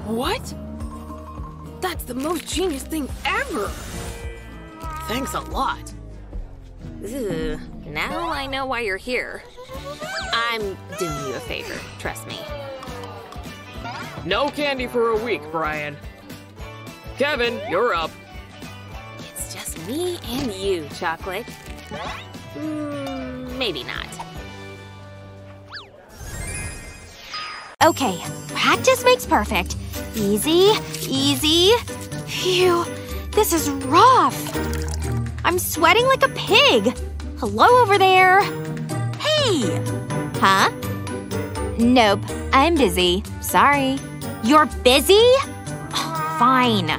What? That's the most genius thing ever! Thanks a lot. Ugh, now I know why you're here. I'm doing you a favor, trust me. No candy for a week, Brian. Kevin, you're up. It's just me and you, Chocolate. Maybe not. Okay, practice makes perfect. Easy, easy. Phew, this is rough. I'm sweating like a pig. Hello over there. Hey! Huh? Nope, I'm busy. Sorry. You're busy? Oh, fine.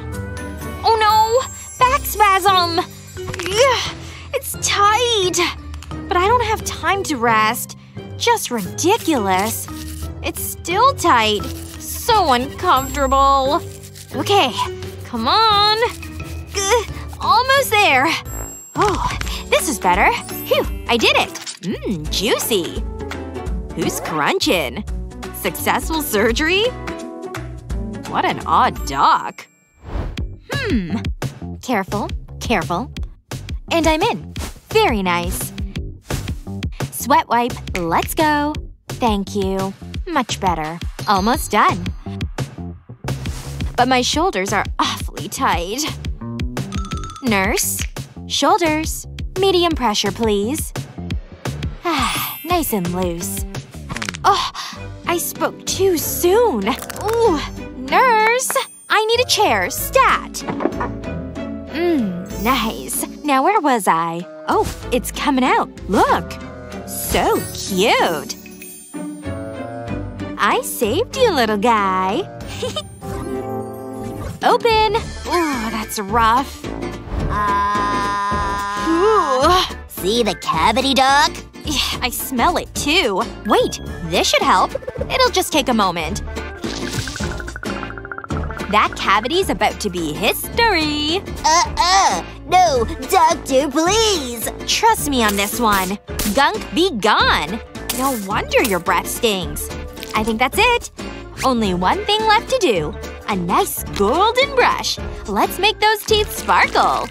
Oh no! Back spasm! Ugh, it's tight! But I don't have time to rest. Just ridiculous. It's still tight. So uncomfortable. Okay, come on. Ugh, almost there. Oh, this is better. Phew, I did it. Mmm, juicy. Who's crunching? Successful surgery? What an odd doc. Hmm. Careful, careful. And I'm in. Very nice. Sweat wipe. Let's go. Thank you. Much better. Almost done. But my shoulders are awfully tight. Nurse. Shoulders. Medium pressure, please. Ah, nice and loose. Oh, I spoke too soon. Ooh, nurse! I need a chair, stat! Mmm, nice. Now where was I? Oh, it's coming out. Look! So cute! I saved you, little guy. Open! Ooh, that's rough. Ooh. See the cavity, Doc? I smell it, too. Wait, this should help. It'll just take a moment. That cavity's about to be history. No, doctor, please! Trust me on this one. Gunk be gone. No wonder your breath stings. I think that's it. Only one thing left to do. A nice golden brush. Let's make those teeth sparkle.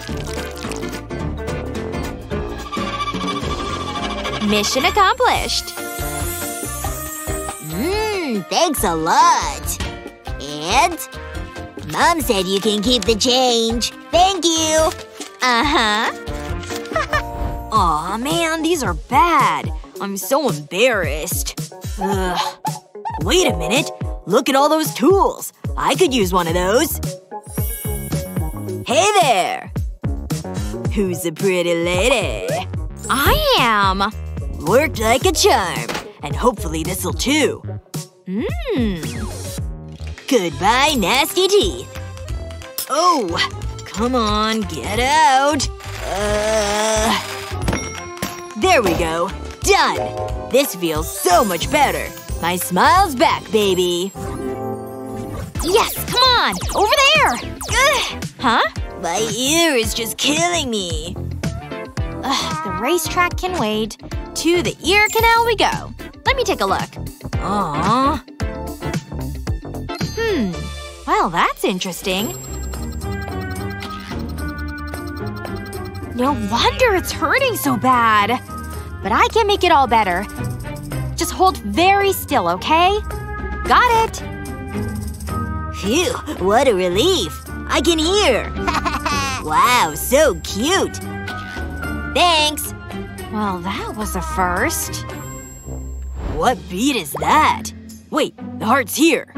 Mission accomplished. Mmm, thanks a lot. And? Mom said you can keep the change. Thank you. Uh-huh. Aw, man, these are bad. I'm so embarrassed. Ugh. Wait a minute. Look at all those tools. I could use one of those. Hey there. Who's a pretty lady? I am. Worked like a charm. And hopefully this'll too. Mmm. Goodbye, nasty teeth. Oh. Come on, get out. There we go. Done. This feels so much better. My smile's back, baby. Yes, come on! Over there! Ugh. Huh? My ear is just killing me. Ugh, the racetrack can wait. To the ear canal we go. Let me take a look. Aww. Hmm. Well, that's interesting. No wonder it's hurting so bad. But I can make it all better. Just hold very still, okay? Got it! Phew, what a relief. I can hear. Wow, so cute. Thanks. Well, that was a first. What beat is that? Wait, the heart's here.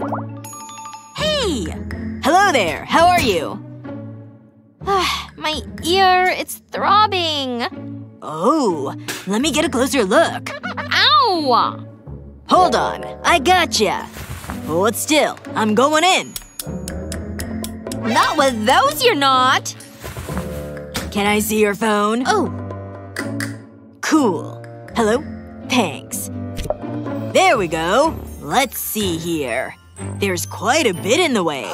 Hey! Hello there, how are you? My ear, it's throbbing. Oh, let me get a closer look. Ow! Hold on, I gotcha. Hold still, I'm going in. Not with those, you're not. Can I see your phone? Oh. Cool. Hello? Thanks. There we go. Let's see here. There's quite a bit in the way.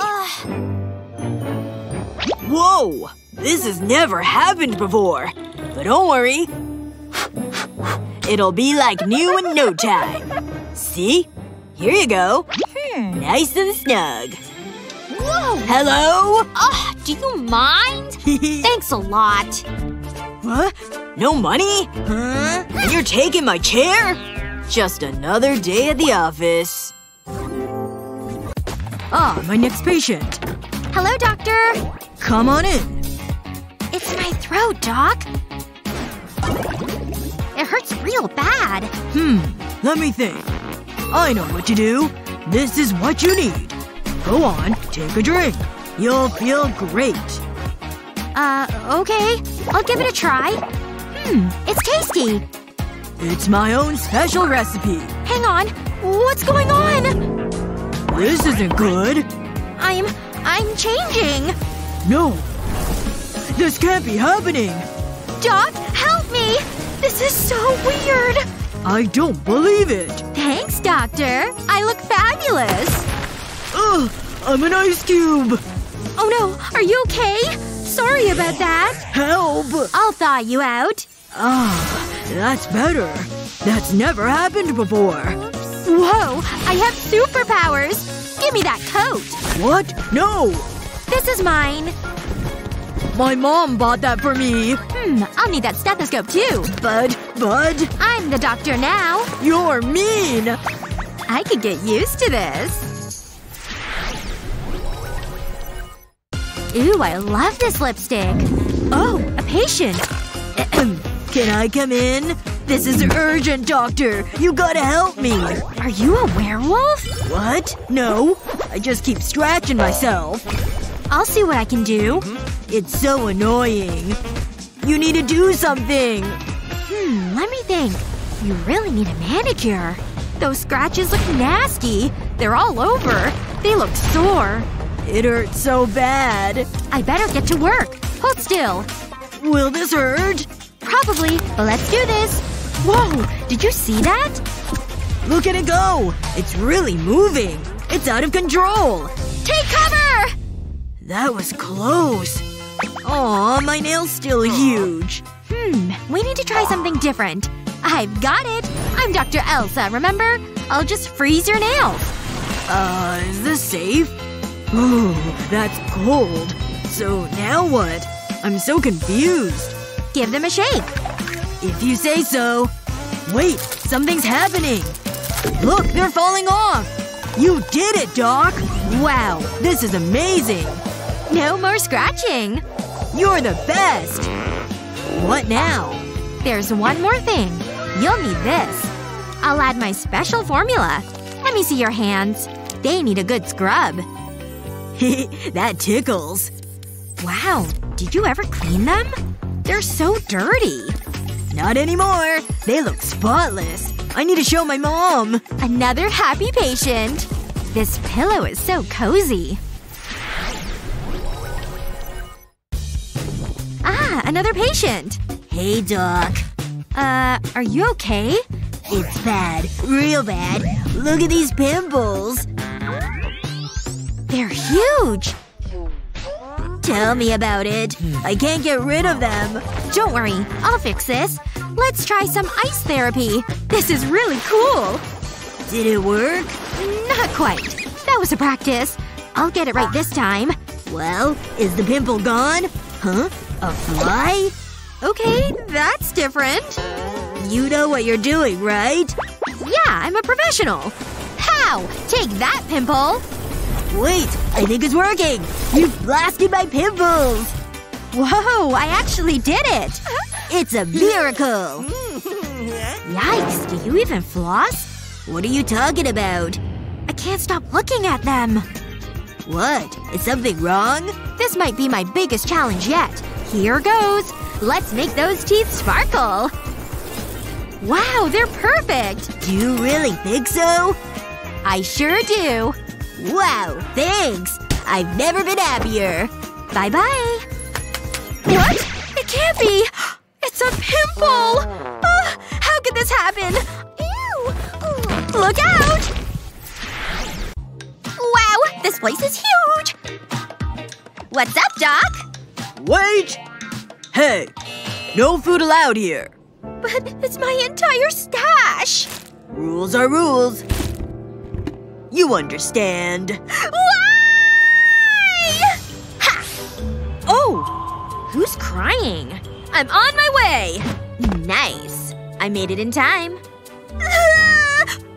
Whoa! This has never happened before. But don't worry. It'll be like new in no time. See? Here you go. Nice and snug. Whoa! Hello? Do you mind? Thanks a lot. What? No money? Huh? And you're taking my chair? Just another day at the office. Ah, my next patient. Hello, doctor. Come on in. It's my throat, doc. It hurts real bad. Let me think. I know what to do. This is what you need. Go on, take a drink. You'll feel great. Okay. I'll give it a try. It's tasty. It's my own special recipe. Hang on. What's going on? This isn't good. I'm changing. No. This can't be happening. Doc, help me! This is so weird. I don't believe it. Thanks, doctor. I look fabulous. Ugh! I'm an ice cube! Oh no! Are you okay? Sorry about that. Help! I'll thaw you out. Ah, that's better. That's never happened before. Oops. Whoa! I have superpowers! Give me that coat! What? No! This is mine. My mom bought that for me. I'll need that stethoscope too. Bud? I'm the doctor now. You're mean! I could get used to this. Ooh, I love this lipstick. Oh, a patient. Can I come in? This is urgent, doctor. You gotta help me. Are you a werewolf? What? No. I just keep scratching myself. I'll see what I can do. It's so annoying. You need to do something. Let me think. You really need a manicure. Those scratches look nasty. They're all over. They look sore. It hurts so bad. I better get to work. Hold still. Will this hurt? Probably. But let's do this. Whoa! Did you see that? Look at it go! It's really moving. It's out of control. Take cover! That was close. Aw, my nail's still huge. We need to try something different. I've got it! I'm Dr. Elsa, remember? I'll just freeze your nails. Is this safe? Ooh, that's cold. So now what? I'm so confused. Give them a shake. If you say so. Wait, something's happening. Look, they're falling off! You did it, Doc! Wow, this is amazing. No more scratching. You're the best! What now? There's one more thing. You'll need this. I'll add my special formula. Let me see your hands. They need a good scrub. That tickles. Wow. Did you ever clean them? They're so dirty. Not anymore. They look spotless. I need to show my mom. Another happy patient. This pillow is so cozy. Ah, another patient. Hey, Doc. Are you okay? It's bad. Real bad. Look at these pimples. They're huge! Tell me about it. I can't get rid of them. Don't worry. I'll fix this. Let's try some ice therapy. This is really cool. Did it work? Not quite. That was a practice. I'll get it right this time. Well, is the pimple gone? Huh? A fly? Okay, that's different. You know what you're doing, right? Yeah, I'm a professional. How? Take that, pimple! Wait! I think it's working! You blasted my pimples! Whoa! I actually did it! It's a miracle! Yikes! Do you even floss? What are you talking about? I can't stop looking at them. What? Is something wrong? This might be my biggest challenge yet. Here goes! Let's make those teeth sparkle! Wow! They're perfect! Do you really think so? I sure do! Wow, thanks! I've never been happier. Bye-bye. What? It can't be! It's a pimple! How could this happen? Ew! Look out! Wow, this place is huge! What's up, Doc? Wait! Hey. No food allowed here. But it's my entire stash! Rules are rules. You understand. Why? Ha! Oh! Who's crying? I'm on my way! Nice. I made it in time.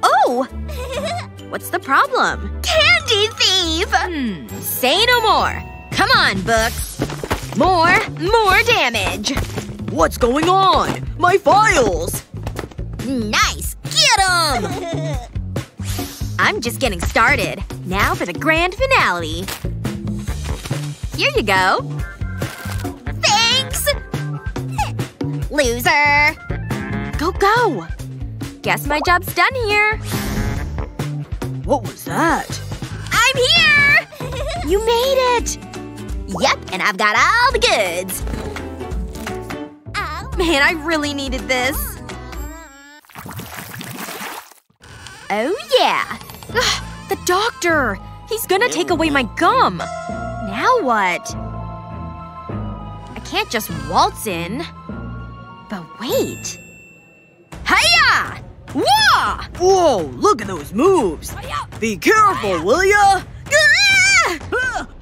Oh! What's the problem? Candy thief! Say no more. Come on, books. More damage. What's going on? My files! Nice! Get 'em! I'm just getting started. Now for the grand finale. Here you go. Thanks! Loser! Go, go! Guess my job's done here. What was that? I'm here! You made it! Yep, and I've got all the goods. Man, I really needed this. Oh yeah! Ugh, the doctor! He's gonna take away my gum! Now what? I can't just waltz in. But wait… Hiya! Wah! Whoa, look at those moves! Be careful, will ya?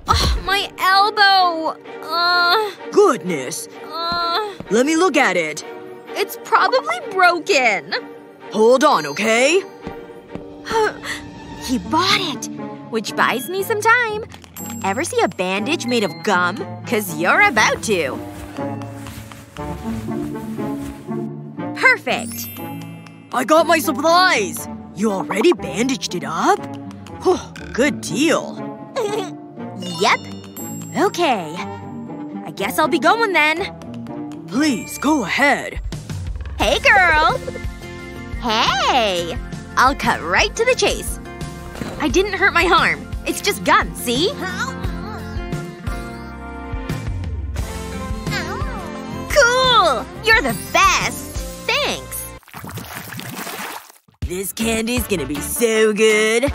Oh, my elbow! Goodness! Let me look at it. It's probably broken. Hold on, okay? He bought it! Which buys me some time. Ever see a bandage made of gum? 'Cause you're about to. Perfect! I got my supplies! You already bandaged it up? Good deal. Yep. Okay. I guess I'll be going then. Please, go ahead. Hey, girl! Hey! I'll cut right to the chase. I didn't hurt my arm. It's just gum, see? Cool! You're the best! Thanks. This candy's gonna be so good.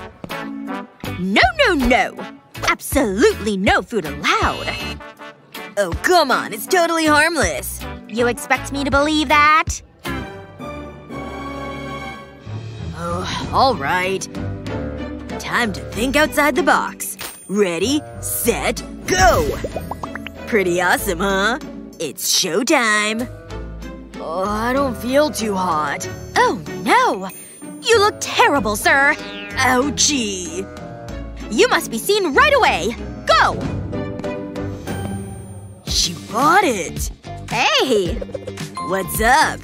No, no, no! Absolutely no food allowed. Oh, come on. It's totally harmless. You expect me to believe that? Oh, all right. Time to think outside the box. Ready, set, go! Pretty awesome, huh? It's showtime. Oh, I don't feel too hot. Oh, no! You look terrible, sir! Ouchie! You must be seen right away! Go! She bought it! Hey! What's up?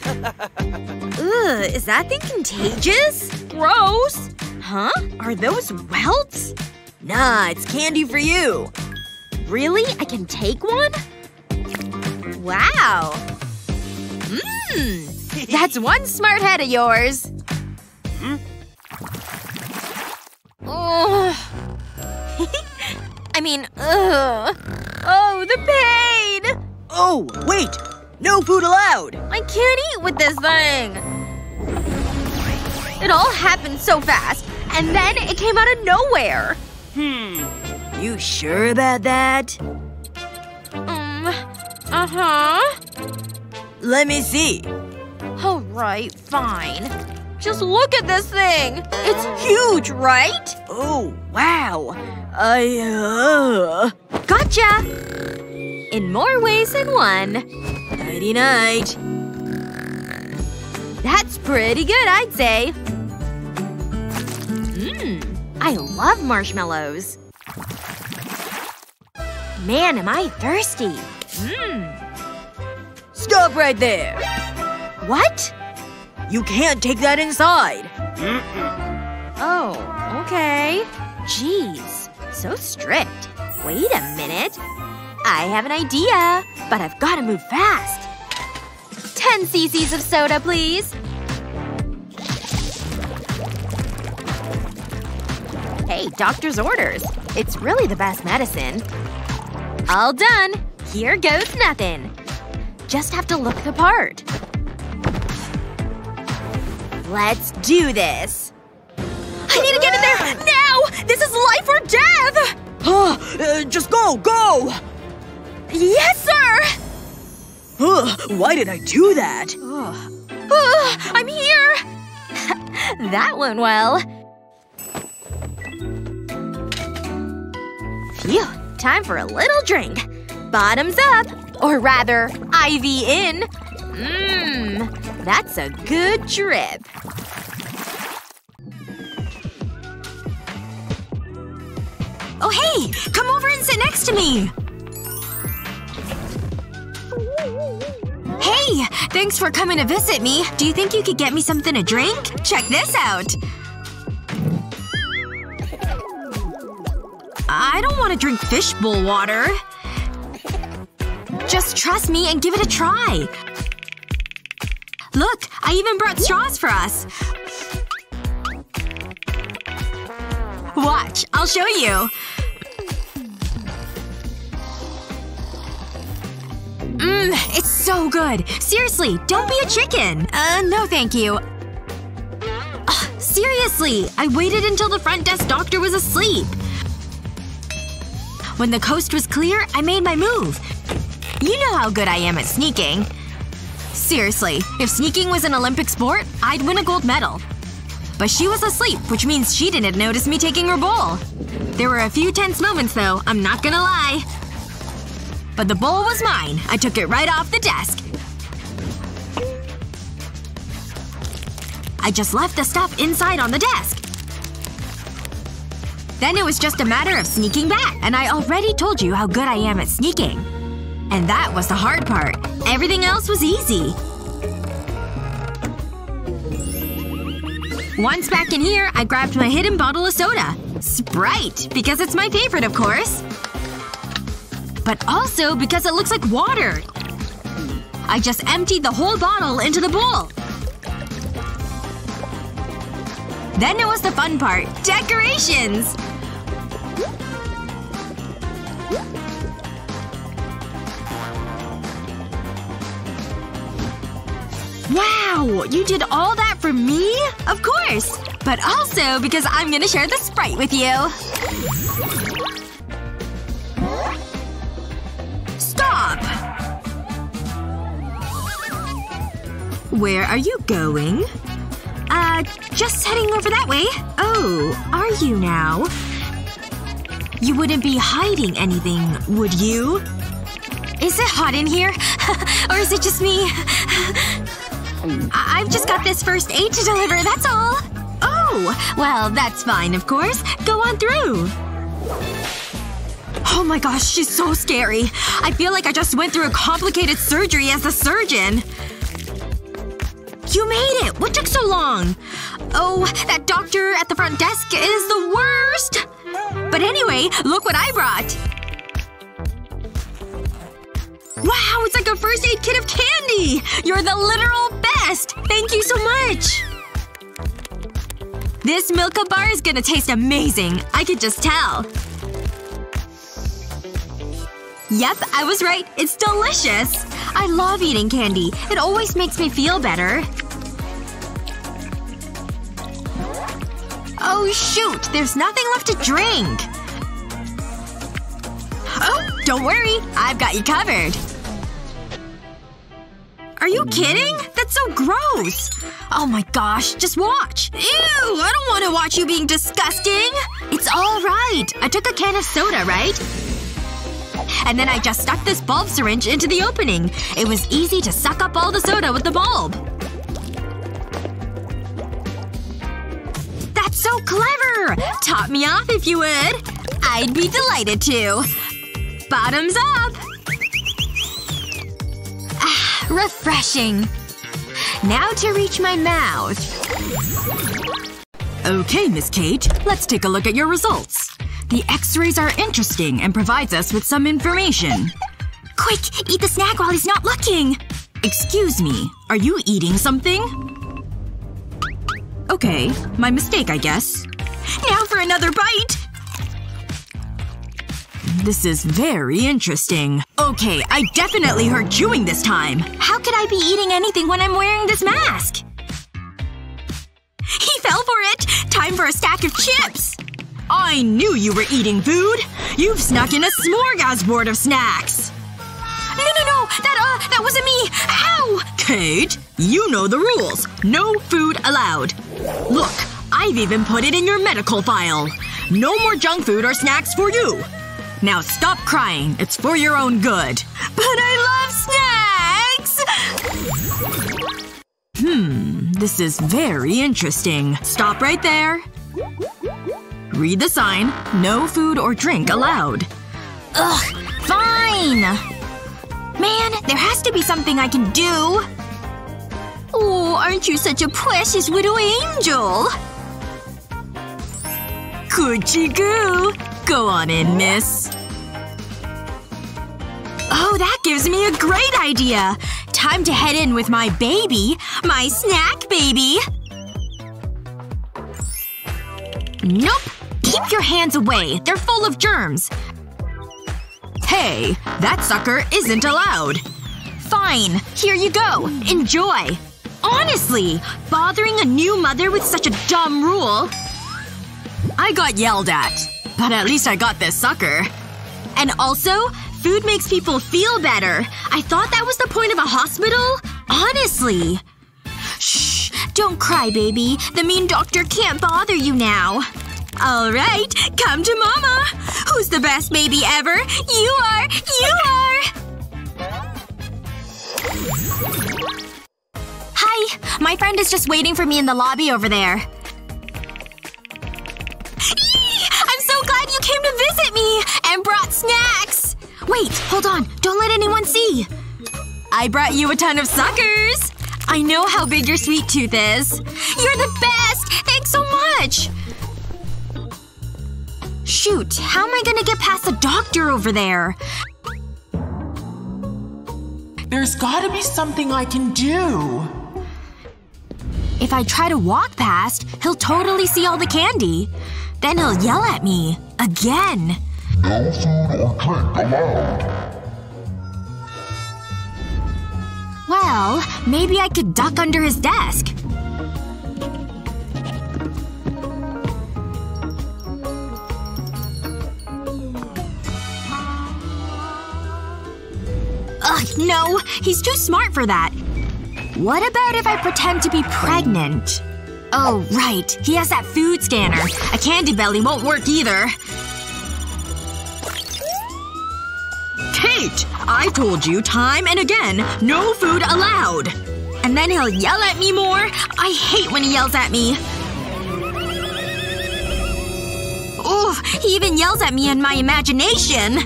Ugh, is that thing contagious? Gross! Huh? Are those welts? Nah, it's candy for you. Really? I can take one? Wow. Mmm! That's one smart head of yours. Ugh. I mean, ugh. Oh, the pain! Oh, wait! No food allowed! I can't eat with this thing! It all happened so fast. And then it came out of nowhere. You sure about that? Let me see. Alright, fine. Just look at this thing! It's huge, right? Oh, wow. Gotcha! In more ways than one. Nighty night. That's pretty good, I'd say. I love marshmallows. Man, am I thirsty. Stop right there! What? You can't take that inside. Oh, okay. Jeez. So strict. Wait a minute. I have an idea. But I've gotta move fast. 10 cc's of soda, please. Hey, doctor's orders. It's really the best medicine. All done. Here goes nothing. Just have to look the part. Let's do this. I need to get in there now! This is life or death! Just go, go! Yes, sir! Why did I do that? I'm here! That went well. Phew. Time for a little drink. Bottoms up. Or rather, IV in. That's a good drip. Oh hey! Come over and sit next to me! Hey! Thanks for coming to visit me. Do you think you could get me something to drink? Check this out! I don't want to drink fishbowl water. Just trust me and give it a try. Look! I even brought straws for us! Watch. I'll show you. It's so good. Seriously, don't be a chicken. No thank you. Seriously, I waited until the front desk doctor was asleep. When the coast was clear, I made my move. You know how good I am at sneaking. Seriously, if sneaking was an Olympic sport, I'd win a gold medal. But she was asleep, which means she didn't notice me taking her bowl. There were a few tense moments though, I'm not gonna lie. But the bowl was mine. I took it right off the desk. I just left the stuff inside on the desk. Then it was just a matter of sneaking back. And I already told you how good I am at sneaking. And that was the hard part. Everything else was easy. Once back in here, I grabbed my hidden bottle of soda. Sprite. Because it's my favorite, of course. But also because it looks like water. I just emptied the whole bottle into the bowl. Then it was the fun part. Decorations! Wow! You did all that for me? Of course! But also because I'm gonna share the Sprite with you. Stop! Where are you going? Just heading over that way. Oh, are you now? You wouldn't be hiding anything, would you? Is it hot in here? Or is it just me? I've just got this first aid to deliver, that's all! Oh! Well, that's fine, of course. Go on through! Oh my gosh, she's so scary. I feel like I just went through a complicated surgery as the surgeon. You made it! What took so long? Oh, that doctor at the front desk is the worst! But anyway, look what I brought! Wow, it's like a first aid kit of candy! You're the literal best! Thank you so much! This Milka bar is gonna taste amazing. I could just tell. Yep, I was right. It's delicious! I love eating candy. It always makes me feel better. Oh shoot! There's nothing left to drink! Oh! Don't worry. I've got you covered. Are you kidding? That's so gross! Oh my gosh. Just watch. Ew! I don't want to watch you being disgusting! It's alright. I took a can of soda, right? And then I just stuck this bulb syringe into the opening. It was easy to suck up all the soda with the bulb. That's so clever! Top me off if you would. I'd be delighted to. Bottoms up! Ah, refreshing. Now to reach my mouth. Okay, Miss Kate. Let's take a look at your results. The x-rays are interesting and provides us with some information. Quick! Eat the snack while he's not looking! Excuse me. Are you eating something? Okay. My mistake, I guess. Now for another bite! This is very interesting. Okay, I definitely heard chewing this time. How could I be eating anything when I'm wearing this mask? He fell for it! Time for a stack of chips! I knew you were eating food! You've snuck in a smorgasbord of snacks! No! That wasn't me! Ow! Kate, you know the rules. No food allowed. Look, I've even put it in your medical file. No more junk food or snacks for you. Now stop crying. It's for your own good. But I love snacks! This is very interesting. Stop right there. Read the sign. No food or drink allowed. Ugh. Fine! Man, there has to be something I can do! Oh, aren't you such a precious little angel? Coochie-goo! Go on in, miss. Oh, that gives me a great idea! Time to head in with my baby. My snack baby! Nope! Keep your hands away. They're full of germs. Hey, that sucker isn't allowed. Fine. Here you go. Enjoy. Honestly! Bothering a new mother with such a dumb rule. I got yelled at. But at least I got this sucker. And also, food makes people feel better. I thought that was the point of a hospital. Honestly. Shh. Don't cry, baby. The mean doctor can't bother you now. Alright, come to mama! Who's the best baby ever? You are! You are! Hi! My friend is just waiting for me in the lobby over there. Eee! I'm so glad you came to visit me! And brought snacks! Wait, hold on. Don't let anyone see. I brought you a ton of suckers! I know how big your sweet tooth is. You're the best! Thanks so much! Shoot. How am I gonna get past the doctor over there? There's gotta be something I can do. If I try to walk past, he'll totally see all the candy. Then he'll yell at me. Again. No food or drink allowed. Well, maybe I could duck under his desk. Ugh, no. He's too smart for that. What about if I pretend to be pregnant? Oh, right. He has that food scanner. A candy belly won't work either. Kate! I told you time and again, no food allowed! And then he'll yell at me more. I hate when he yells at me. Ooh, he even yells at me in my imagination.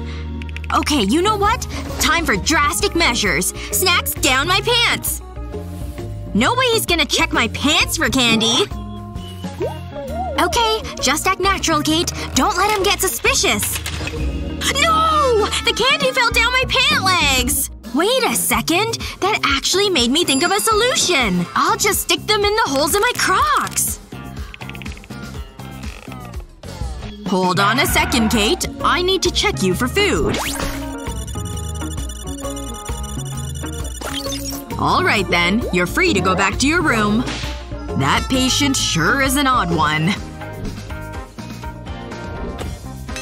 Okay, you know what? Time for drastic measures. Snacks down my pants! No way he's gonna check my pants for candy! Okay, just act natural, Kate. Don't let him get suspicious. No! The candy fell down my pant legs! Wait a second. That actually made me think of a solution. I'll just stick them in the holes in my Crocs. Hold on a second, Kate. I need to check you for food. Alright then. You're free to go back to your room. That patient sure is an odd one.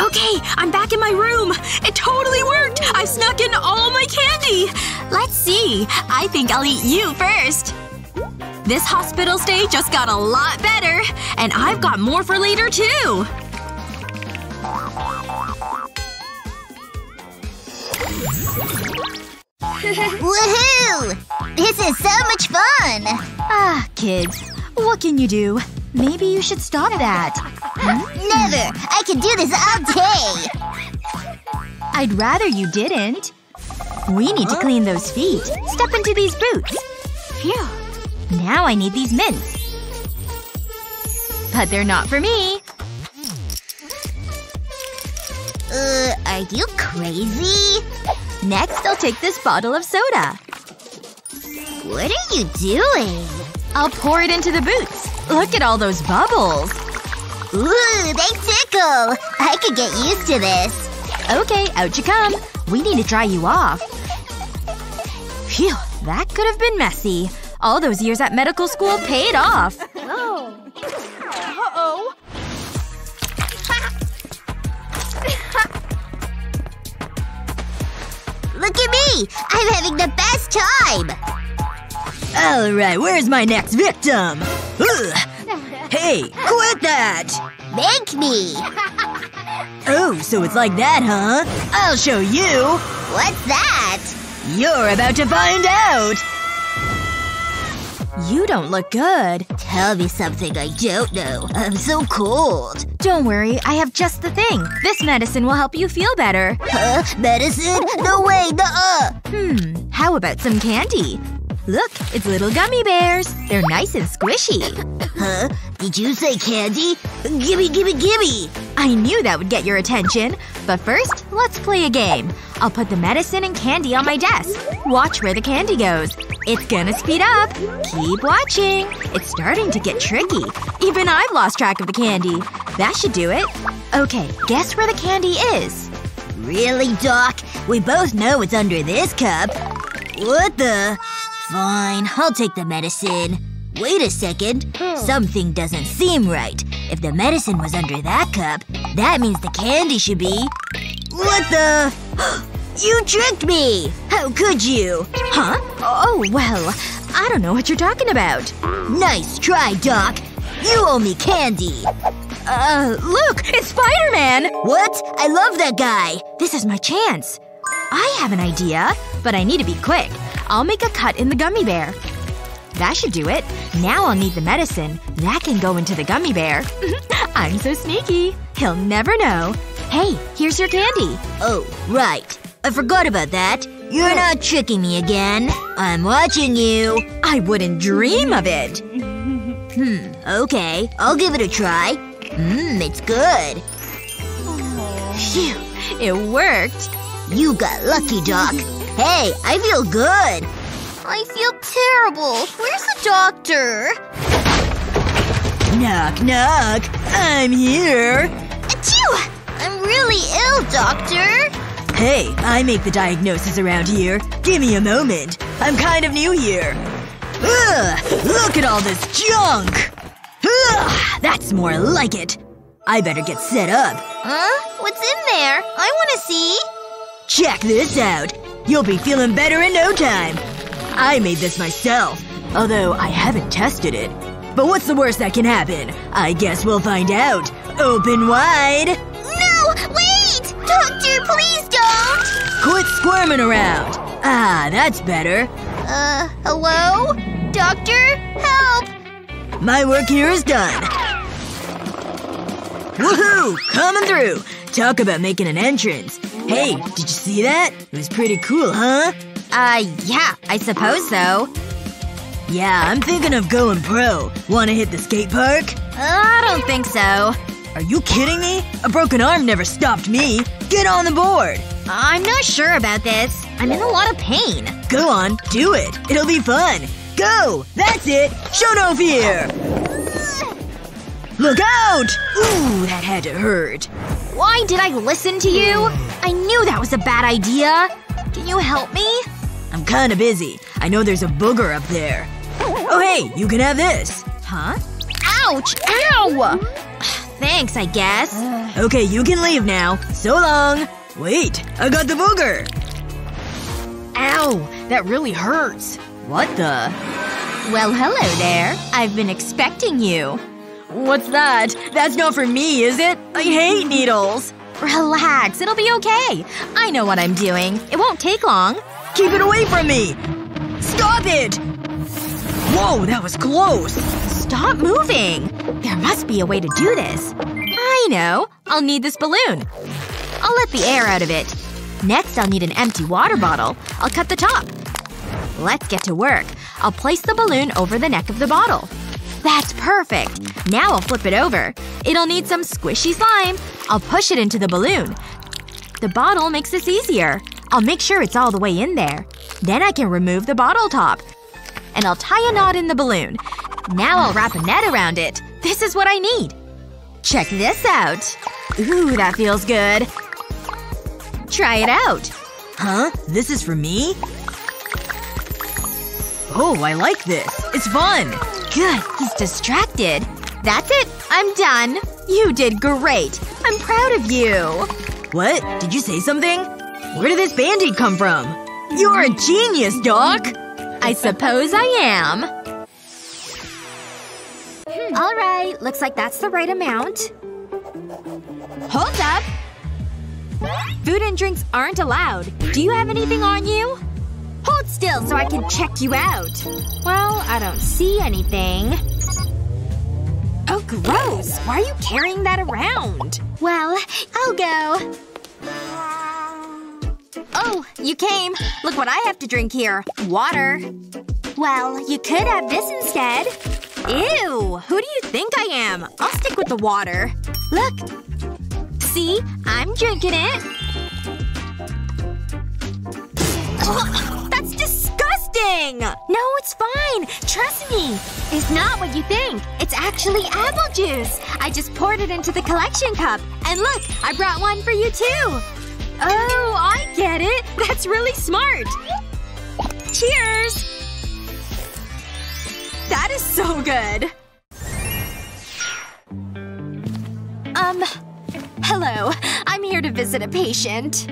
Okay, I'm back in my room! It totally worked! I've snuck in all my candy! Let's see. I think I'll eat you first. This hospital stay just got a lot better. And I've got more for later, too. Woohoo! This is so much fun! Ah, kids. What can you do? Maybe you should stop that. Never! I can do this all day! I'd rather you didn't. We need to clean those feet. Step into these boots. Phew. Now I need these mints. But they're not for me. Are you crazy? Next, I'll take this bottle of soda. What are you doing? I'll pour it into the boots. Look at all those bubbles. Ooh, they tickle! I could get used to this. Okay, out you come. We need to dry you off. Phew, that could have been messy. All those years at medical school paid off. Oh. Uh-oh. Look at me! I'm having the best time! Alright, where's my next victim? Ugh. Hey! Quit that! Make me! Oh, so it's like that, huh? I'll show you! What's that? You're about to find out! You don't look good. Tell me something I don't know. I'm so cold. Don't worry, I have just the thing. This medicine will help you feel better. Huh? Medicine? No way, nuh-uh! How about some candy? Look, it's little gummy bears. They're nice and squishy. Huh? Did you say candy? Gimme, gimme, gimme! I knew that would get your attention. But first, let's play a game. I'll put the medicine and candy on my desk. Watch where the candy goes. It's gonna speed up. Keep watching. It's starting to get tricky. Even I've lost track of the candy. That should do it. Okay, guess where the candy is. Really, Doc? We both know it's under this cup. What the? Fine, I'll take the medicine. Wait a second. Something doesn't seem right. If the medicine was under that cup, that means the candy should be… What the… You tricked me! How could you? Huh? Oh, well. I don't know what you're talking about. Nice try, Doc. You owe me candy. Look! It's Spider-Man! What? I love that guy! This is my chance. I have an idea. But I need to be quick. I'll make a cut in the gummy bear. That should do it. Now I'll need the medicine. That can go into the gummy bear. I'm so sneaky. He'll never know. Hey, here's your candy. Oh, right. I forgot about that. You're not tricking me again. I'm watching you. I wouldn't dream of it. Okay. I'll give it a try. It's good. Phew. It worked. You got lucky, Doc. Hey, I feel good. I feel terrible. Where's the doctor? Knock, knock. I'm here. Achoo! I'm really ill, Doctor. Hey, I make the diagnosis around here. Give me a moment. I'm kind of new here. Ugh! Look at all this junk! Ugh! That's more like it. I better get set up. Huh? What's in there? I wanna see. Check this out. You'll be feeling better in no time. I made this myself. Although I haven't tested it. But what's the worst that can happen? I guess we'll find out. Open wide! No! Wait! Doctor, please! Quit squirming around! Ah, that's better. Hello? Doctor? Help! My work here is done. Woohoo! Coming through! Talk about making an entrance. Hey, did you see that? It was pretty cool, huh? Yeah, I suppose so. Yeah, I'm thinking of going pro. Wanna hit the skate park? I don't think so. Are you kidding me? A broken arm never stopped me. Get on the board! I'm not sure about this. I'm in a lot of pain. Go on. Do it. It'll be fun. Go! That's it! Show no fear! Look out! Ooh, that had to hurt. Why did I listen to you? I knew that was a bad idea. Can you help me? I'm kinda busy. I know there's a booger up there. Oh hey, you can have this. Huh? Ouch! Ow! Thanks, I guess. Okay, you can leave now. So long. Wait, I got the booger! Ow, that really hurts. What the? Well, hello there. I've been expecting you. What's that? That's not for me, is it? I hate needles. Relax, it'll be okay. I know what I'm doing. It won't take long. Keep it away from me! Stop it! Whoa, that was close! Stop moving! There must be a way to do this. I know. I'll need this balloon. I'll let the air out of it. Next, I'll need an empty water bottle. I'll cut the top. Let's get to work. I'll place the balloon over the neck of the bottle. That's perfect! Now I'll flip it over. It'll need some squishy slime. I'll push it into the balloon. The bottle makes this easier. I'll make sure it's all the way in there. Then I can remove the bottle top. And I'll tie a knot in the balloon. Now I'll wrap a net around it. This is what I need. Check this out. Ooh, that feels good. Try it out. Huh? This is for me? Oh, I like this. It's fun. Good. He's distracted. That's it. I'm done. You did great. I'm proud of you. What? Did you say something? Where did this Band-Aid come from? You're a genius, Doc! I suppose I am. Alright, looks like that's the right amount. Hold up! Food and drinks aren't allowed. Do you have anything on you? Hold still so I can check you out. Well, I don't see anything. Oh, gross! Why are you carrying that around? Well, I'll go. Oh, you came. Look what I have to drink here. Water. Well, you could have this instead. Ew! Who do you think I am? I'll stick with the water. Look. See? I'm drinking it. Ugh, that's disgusting! No, it's fine. Trust me. It's not what you think. It's actually apple juice. I just poured it into the collection cup. And look! I brought one for you, too. Oh, I get it. That's really smart. Cheers! That is so good. Hello. I'm here to visit a patient.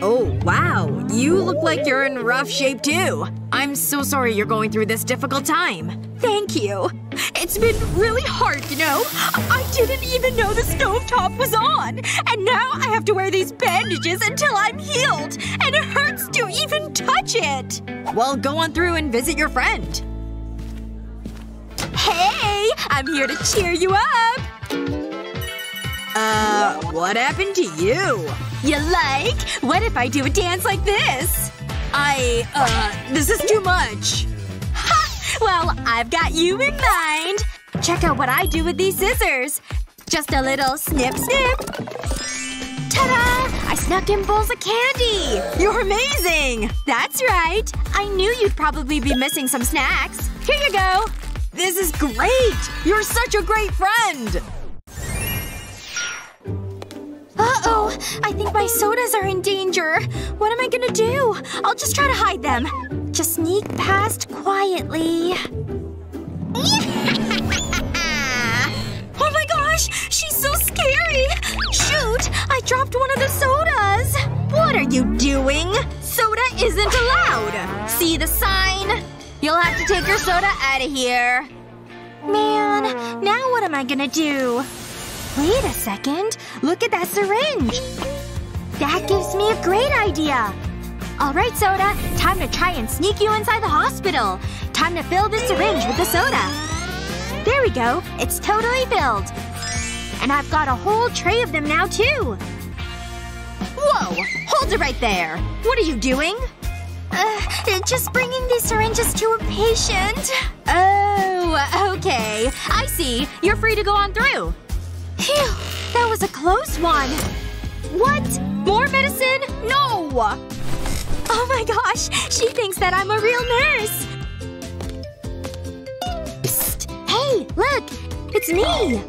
Oh, wow. You look like you're in rough shape, too. I'm so sorry you're going through this difficult time. Thank you. It's been really hard, you know? I didn't even know the stovetop was on! And now I have to wear these bandages until I'm healed! And it hurts to even touch it! Well, go on through and visit your friend. Hey! I'm here to cheer you up! What happened to you? You like? What if I do a dance like this? This is too much. Ha! Well, I've got you in mind. Check out what I do with these scissors. Just a little snip snip. Ta-da! I snuck in bowls of candy! You're amazing! That's right. I knew you'd probably be missing some snacks. Here you go. This is great! You're such a great friend! Uh-oh! I think my sodas are in danger. What am I gonna do? I'll just try to hide them. Just sneak past quietly. Oh my gosh! She's so scary! Shoot! I dropped one of the sodas! What are you doing? Soda isn't allowed! See the sign? You'll have to take your soda out of here. Man, now what am I gonna do? Wait a second. Look at that syringe. That gives me a great idea. Alright, Soda. Time to try and sneak you inside the hospital. Time to fill this syringe with the soda. There we go. It's totally filled. And I've got a whole tray of them now, too. Whoa! Hold it right there. What are you doing? Just bringing these syringes to a patient. Oh, okay. I see. You're free to go on through. Phew! That was a close one! What? More medicine? No! Oh my gosh! She thinks that I'm a real nurse! Psst! Hey! Look! It's me!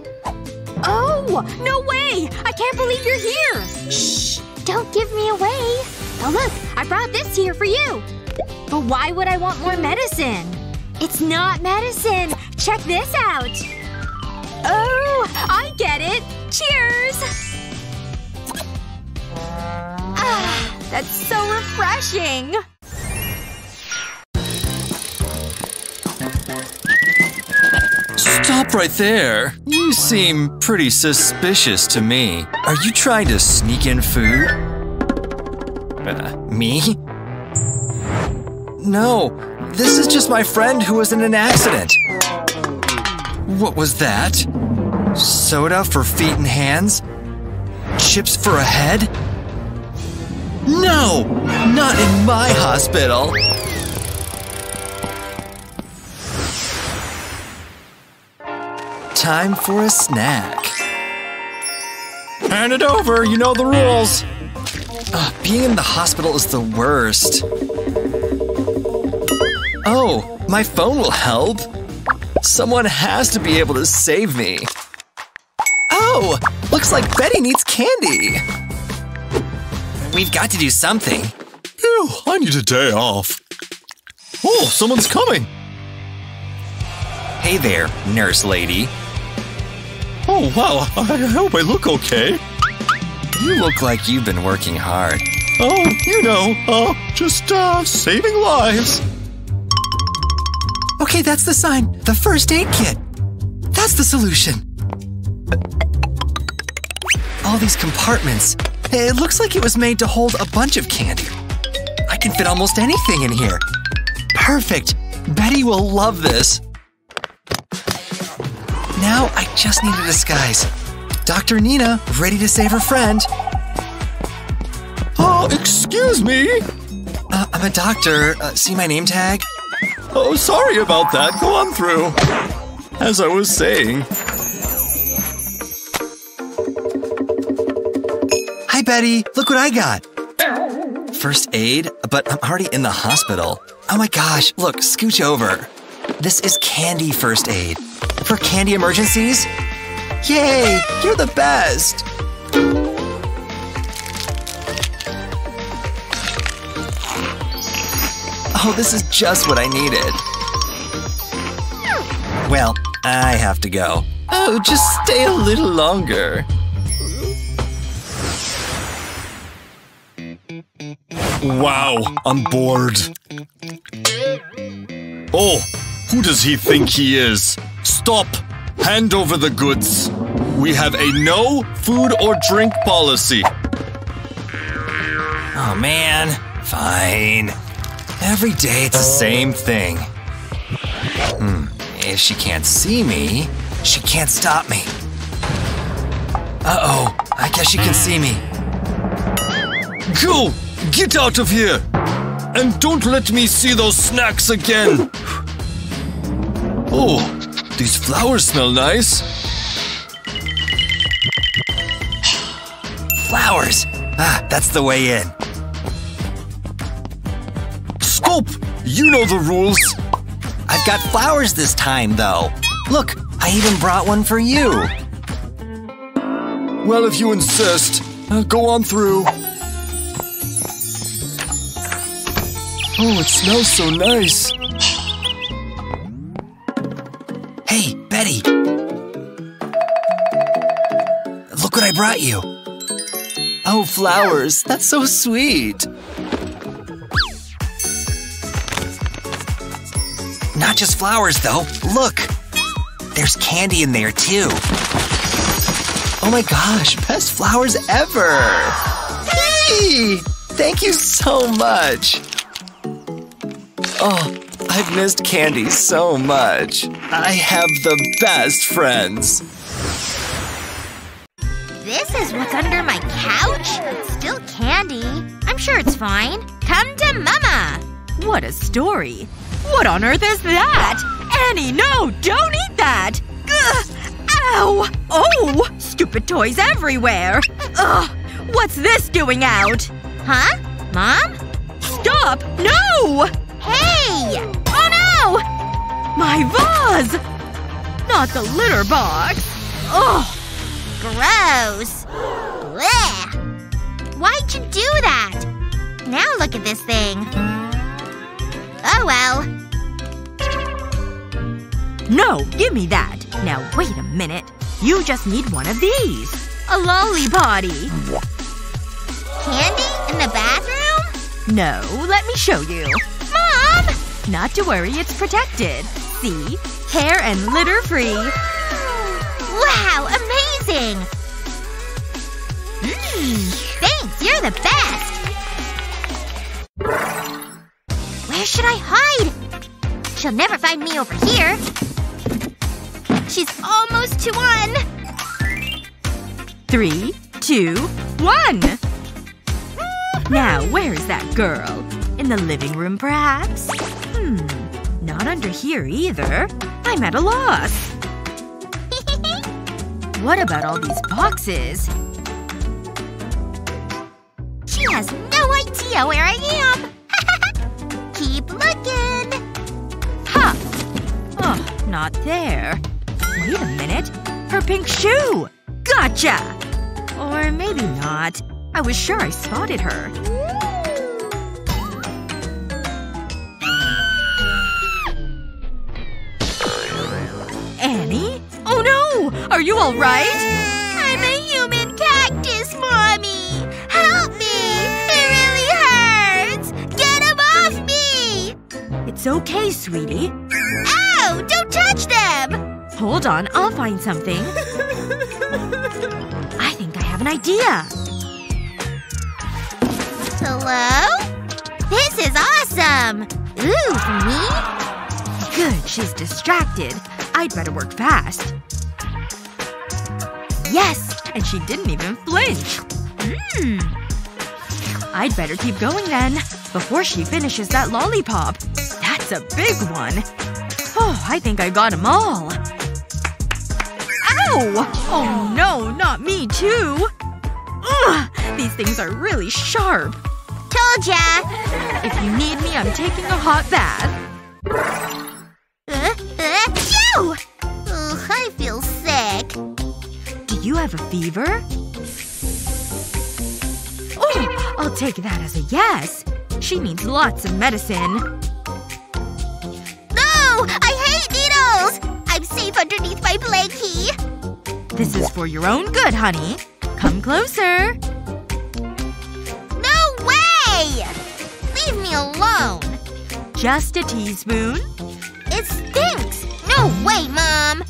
Oh! No way! I can't believe you're here! Shh! Don't give me away! Oh look! I brought this here for you! But why would I want more medicine? It's not medicine! Check this out! Oh! I get it! Cheers! Ah, that's so refreshing! Stop right there! You seem pretty suspicious to me. Are you trying to sneak in food? Me? No. This is just my friend who was in an accident. What was that? Soda for feet and hands? Chips for a head? No! Not in my hospital! Time for a snack. Hand it over! You know the rules! Being in the hospital is the worst. Oh, my phone will help. Someone has to be able to save me. Oh! Looks like Betty needs candy! We've got to do something. Phew, I need a day off. Oh, someone's coming! Hey there, nurse lady. Oh, wow, I hope I look okay. You look like you've been working hard. Oh, you know, just saving lives. Okay, that's the sign. The first aid kit. That's the solution. All these compartments. It looks like it was made to hold a bunch of candy. I can fit almost anything in here. Perfect! Betty will love this. Now I just need a disguise. Dr. Nina, ready to save her friend. Oh, excuse me? I'm a doctor. See my name tag? Oh, sorry about that. Go on through. As I was saying. Hi, Betty. Look what I got. First aid, but I'm already in the hospital. Oh my gosh, look, scooch over. This is candy first aid. For candy emergencies? Yay, you're the best! Oh, this is just what I needed. Well, I have to go. Oh, just stay a little longer. Wow, I'm bored. Oh, who does he think he is? Stop! Hand over the goods. We have a no food or drink policy. Oh man, fine. Every day it's the same thing. If she can't see me, she can't stop me. Uh-oh, I guess she can see me. Go! Get out of here! And don't let me see those snacks again! Oh, these flowers smell nice. Flowers! Ah, that's the way in. Scope! You know the rules! I've got flowers this time, though. Look, I even brought one for you. Well, if you insist, go on through. Oh, it smells so nice. Hey, Betty. Look what I brought you. Oh, flowers. That's so sweet. Not just flowers, though. Look. There's candy in there, too. Oh my gosh, best flowers ever. Hey! Thank you so much. Oh, I've missed candy so much. I have the best friends. This is what's under my couch? It's still candy. I'm sure it's fine. Come to Mama! What a story. What on earth is that? Annie, no! Don't eat that! Ugh! Ow! Oh! Stupid toys everywhere! Ugh! What's this doing out? Huh? Mom? Stop! No! Hey! Oh no! My vase! Not the litter box. Ugh. Gross. Blech. Why'd you do that? Now look at this thing. Oh well. No, give me that. Now wait a minute. You just need one of these. A lollipotty. Candy? In the bathroom? No, let me show you. Not to worry, it's protected. See? Hair and litter free. Wow, amazing! Thanks, you're the best! Where should I hide? She'll never find me over here. She's almost to one! 3, 2, 1! Now, where is that girl? In the living room, perhaps? Not under here either. I'm at a loss. What about all these boxes? She has no idea where I am! Keep looking! Ha! Oh, not there. Wait a minute. Her pink shoe! Gotcha! Or maybe not. I was sure I spotted her. Annie? Oh no! Are you alright? I'm a human cactus, Mommy! Help me! It really hurts! Get him off me! It's okay, sweetie. Ow! Don't touch them! Hold on, I'll find something. I think I have an idea. Hello? This is awesome! Ooh, me? Good, she's distracted. I'd better work fast. Yes! And she didn't even flinch! Mmm! I'd better keep going then. Before she finishes that lollipop. That's a big one. Oh, I think I got 'em all. Ow! Oh no, not me too! Ugh! These things are really sharp. Told ya! If you need me, I'm taking a hot bath. Achoo! Ugh, I feel sick. Do you have a fever? Oh! I'll take that as a yes! She needs lots of medicine. No! I hate needles! I'm safe underneath my blankie! This is for your own good, honey. Come closer. No way! Leave me alone. Just a teaspoon? It stinks! No way, Mom!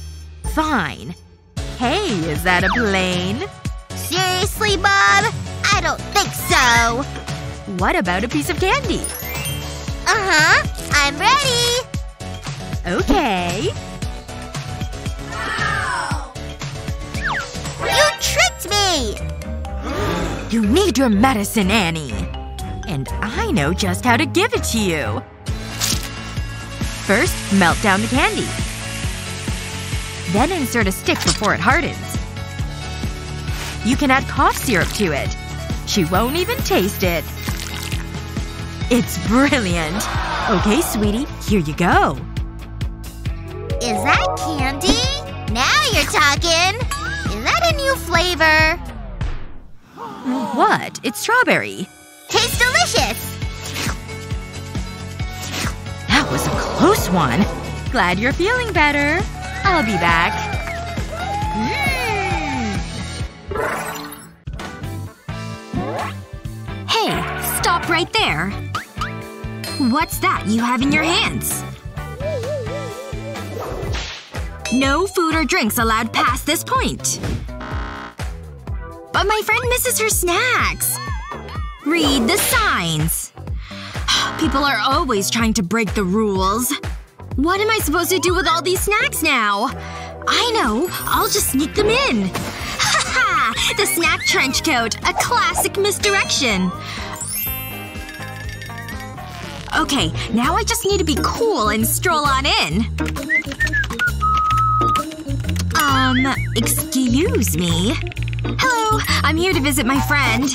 Fine. Hey, is that a plane? Seriously, Bob? I don't think so. What about a piece of candy? Uh-huh. I'm ready! Okay. You tricked me! You need your medicine, Annie. And I know just how to give it to you. First, melt down the candy. Then insert a stick before it hardens. You can add cough syrup to it. She won't even taste it. It's brilliant! Okay, sweetie. Here you go. Is that candy? Now you're talking! Is that a new flavor? What? It's strawberry. Tastes delicious! That was a close one. Glad you're feeling better. I'll be back. Hey, stop right there. What's that you have in your hands? No food or drinks allowed past this point. But my friend misses her snacks. Read the signs. People are always trying to break the rules. What am I supposed to do with all these snacks now? I know. I'll just sneak them in. Ha ha! The snack trench coat. A classic misdirection. Okay, now I just need to be cool and stroll on in. Excuse me. Hello. I'm here to visit my friend.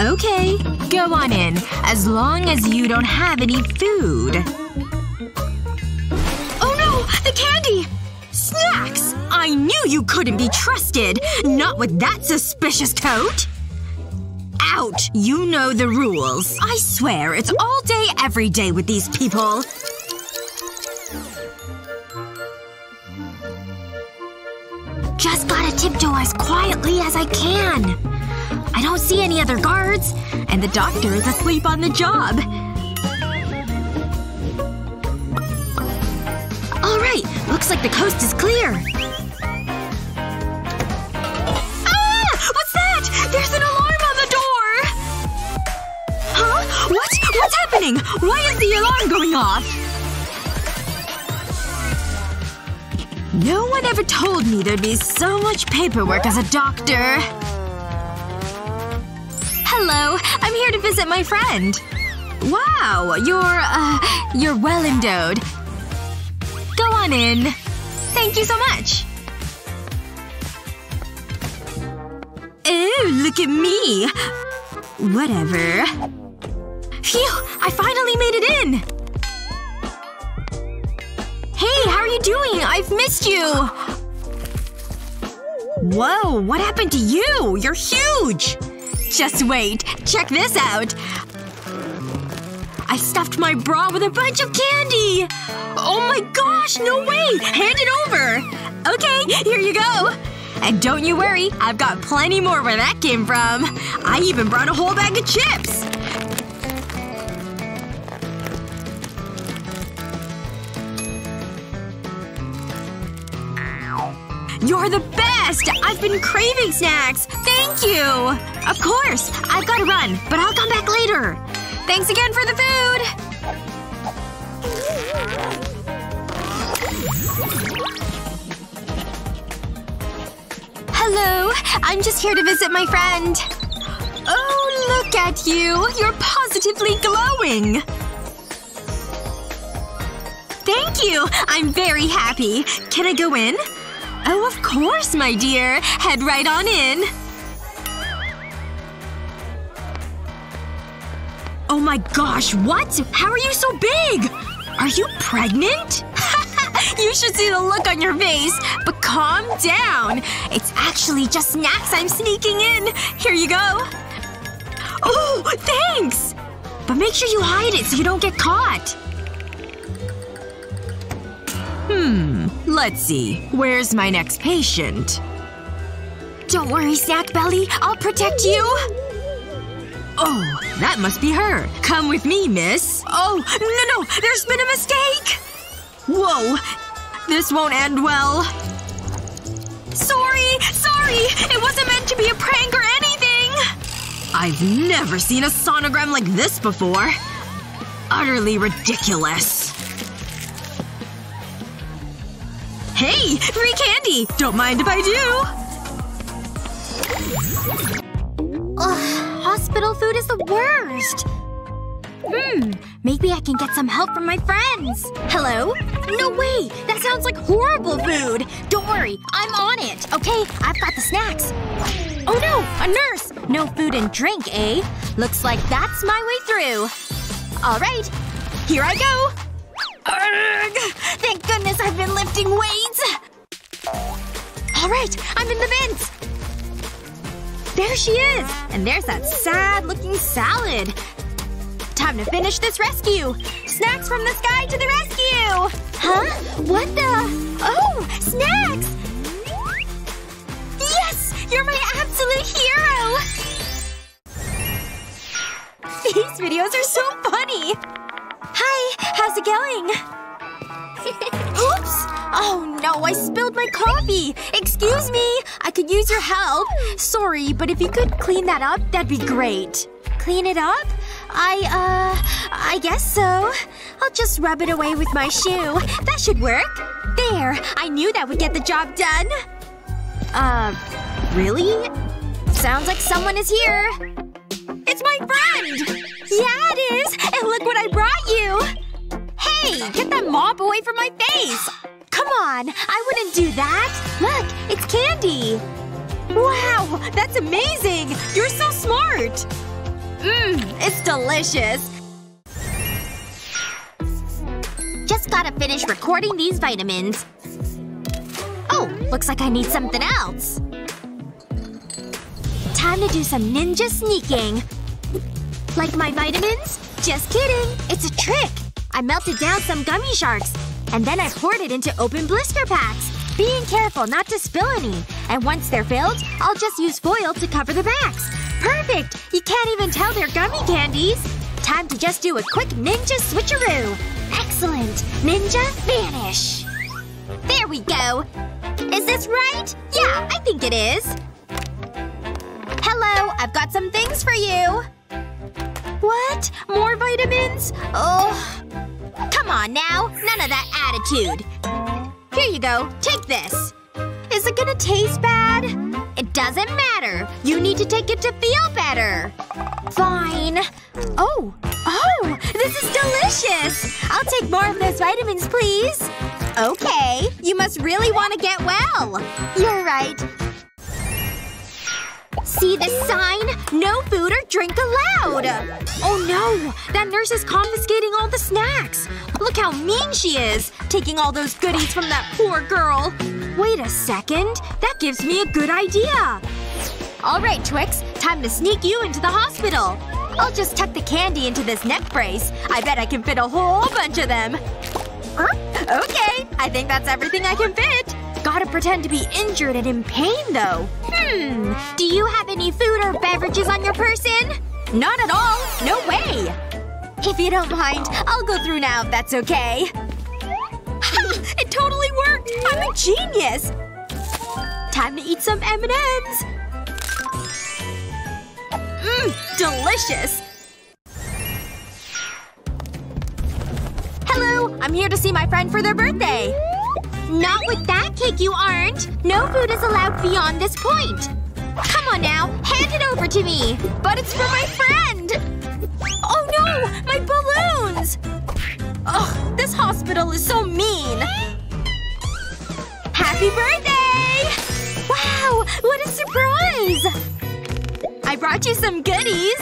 Okay. Go on in. As long as you don't have any food. Oh no! The candy! Snacks! I knew you couldn't be trusted! Not with that suspicious coat! Out! You know the rules. I swear, it's all day every day with these people. Just gotta tiptoe as quietly as I can. I don't see any other guards. And the doctor is asleep on the job. Alright. Looks like the coast is clear. Ah! What's that? There's an alarm on the door! Huh? What? What's happening? Why is the alarm going off? No one ever told me there'd be so much paperwork as a doctor. Hello. I'm here to visit my friend. Wow. You're well endowed. Go on in. Thank you so much. Ew, look at me. Whatever. Phew. I finally made it in. Hey, how are you doing? I've missed you! Whoa, what happened to you? You're huge! Just wait. Check this out. I stuffed my bra with a bunch of candy! Oh my gosh, no way! Hand it over! Okay, here you go! And don't you worry, I've got plenty more where that came from. I even brought a whole bag of chips! You're the best! I've been craving snacks! Thank you! Of course! I've gotta run, but I'll come back later. Thanks again for the food! Hello! I'm just here to visit my friend. Oh, look at you! You're positively glowing! Thank you! I'm very happy. Can I go in? Oh, of course, my dear. Head right on in. Oh my gosh, what? How are you so big? Are you pregnant? You should see the look on your face. But calm down. It's actually just snacks I'm sneaking in. Here you go. Oh, thanks! But make sure you hide it so you don't get caught. Let's see. Where's my next patient? Don't worry, Snack Belly. I'll protect you. Oh, that must be her. Come with me, miss. Oh, no, no! There's been a mistake! Whoa. This won't end well. Sorry! Sorry! It wasn't meant to be a prank or anything! I've never seen a sonogram like this before. Utterly ridiculous. Hey! Free candy! Don't mind if I do! Ugh. Hospital food is the worst. Maybe I can get some help from my friends. Hello? No way! That sounds like horrible food! Don't worry. I'm on it. Okay? I've got the snacks. Oh no! A nurse! No food and drink, eh? Looks like that's my way through. Alright. Here I go! Urgh! Thank goodness I've been lifting weights! Alright, I'm in the vents! There she is! And there's that sad-looking salad! Time to finish this rescue! Snacks from the sky to the rescue! Huh? What the… Oh! Snacks! Yes! You're my absolute hero! These videos are so funny! Hi! How's it going? Oops! Oh no, I spilled my coffee! Excuse me! I could use your help. Sorry, but if you could clean that up, that'd be great. Clean it up? I guess so. I'll just rub it away with my shoe. That should work. There! I knew that would get the job done! Really? Sounds like someone is here. It's my friend! Yeah, it is! And look what I brought you! Hey! Get that mop away from my face! Come on! I wouldn't do that! Look! It's candy! Wow! That's amazing! You're so smart! It's delicious! Just gotta finish recording these vitamins. Oh! Looks like I need something else. Time to do some ninja sneaking. Like my vitamins? Just kidding. It's a trick. I melted down some gummy sharks. And then I poured it into open blister packs. Being careful not to spill any. And once they're filled, I'll just use foil to cover the backs. Perfect! You can't even tell they're gummy candies. Time to just do a quick ninja switcheroo. Excellent. Ninja vanish. There we go. Is this right? Yeah, I think it is. Hello. I've got some things for you. What? More vitamins? Oh. Come on now. None of that attitude. Here you go. Take this. Is it gonna taste bad? It doesn't matter. You need to take it to feel better. Fine. Oh. Oh! This is delicious! I'll take more of those vitamins, please. Okay. You must really want to get well. You're right. See the sign? No food or drink allowed! Oh no! That nurse is confiscating all the snacks! Look how mean she is! Taking all those goodies from that poor girl! Wait a second. That gives me a good idea! Alright, Twix. Time to sneak you into the hospital. I'll just tuck the candy into this neck brace. I bet I can fit a whole bunch of them. Okay. I think that's everything I can fit. Gotta pretend to be injured and in pain, though. Do you have any food or beverages on your person? Not at all. No way. If you don't mind, I'll go through now if that's okay. Ha! It totally worked! I'm a genius! Time to eat some M&Ms. Delicious. I'm here to see my friend for their birthday. Not with that cake, you aren't! No food is allowed beyond this point! Come on now, hand it over to me! But it's for my friend! Oh no! My balloons! Ugh, this hospital is so mean! Happy birthday! Wow! What a surprise! I brought you some goodies!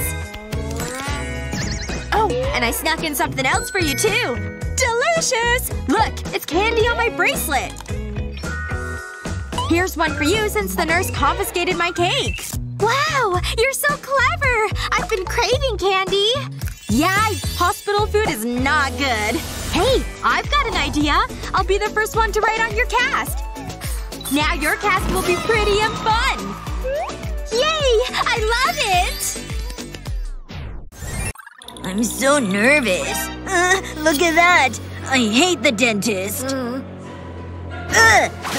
Oh, and I snuck in something else for you too! Delicious! Look! It's candy on my bracelet! Here's one for you since the nurse confiscated my cake! Wow! You're so clever! I've been craving candy! Yeah, hospital food is not good. Hey! I've got an idea! I'll be the first one to write on your cast! Now your cast will be pretty and fun! Yay! I love it! I'm so nervous. Look at that! I hate the dentist.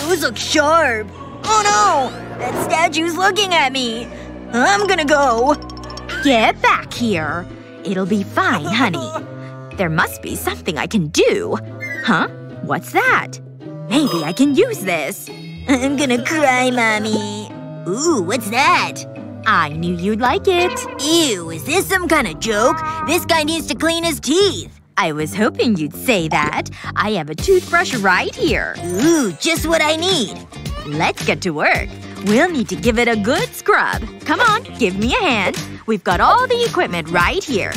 Those look sharp. Oh no! That statue's looking at me. I'm gonna go. Get back here. It'll be fine, honey. There must be something I can do. Huh? What's that? Maybe I can use this. I'm gonna cry, mommy. Ooh, what's that? I knew you'd like it. Ew, is this some kind of joke? This guy needs to clean his teeth. I was hoping you'd say that. I have a toothbrush right here. Ooh, just what I need. Let's get to work. We'll need to give it a good scrub. Come on, give me a hand. We've got all the equipment right here.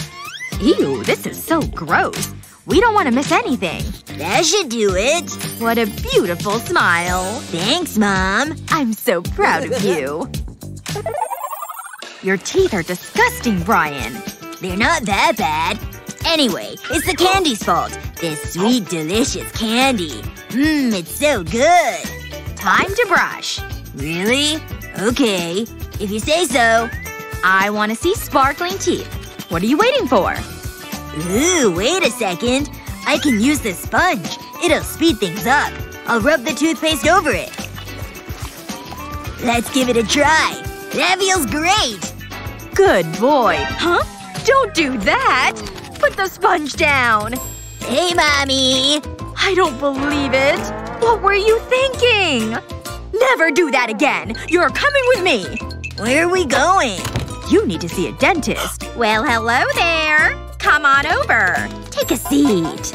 Ew, this is so gross. We don't want to miss anything. That should do it. What a beautiful smile. Thanks, Mom. I'm so proud of you. Your teeth are disgusting, Brian. They're not that bad. Anyway, it's the candy's fault. This sweet, delicious candy. Mmm, it's so good. Time to brush. Really? Okay. If you say so. I want to see sparkling teeth. What are you waiting for? Ooh, wait a second. I can use this sponge. It'll speed things up. I'll rub the toothpaste over it. Let's give it a try. That feels great! Good boy. Huh? Don't do that! Put the sponge down! Hey, mommy! I don't believe it. What were you thinking? Never do that again! You're coming with me! Where are we going? You need to see a dentist. Well, hello there! Come on over. Take a seat.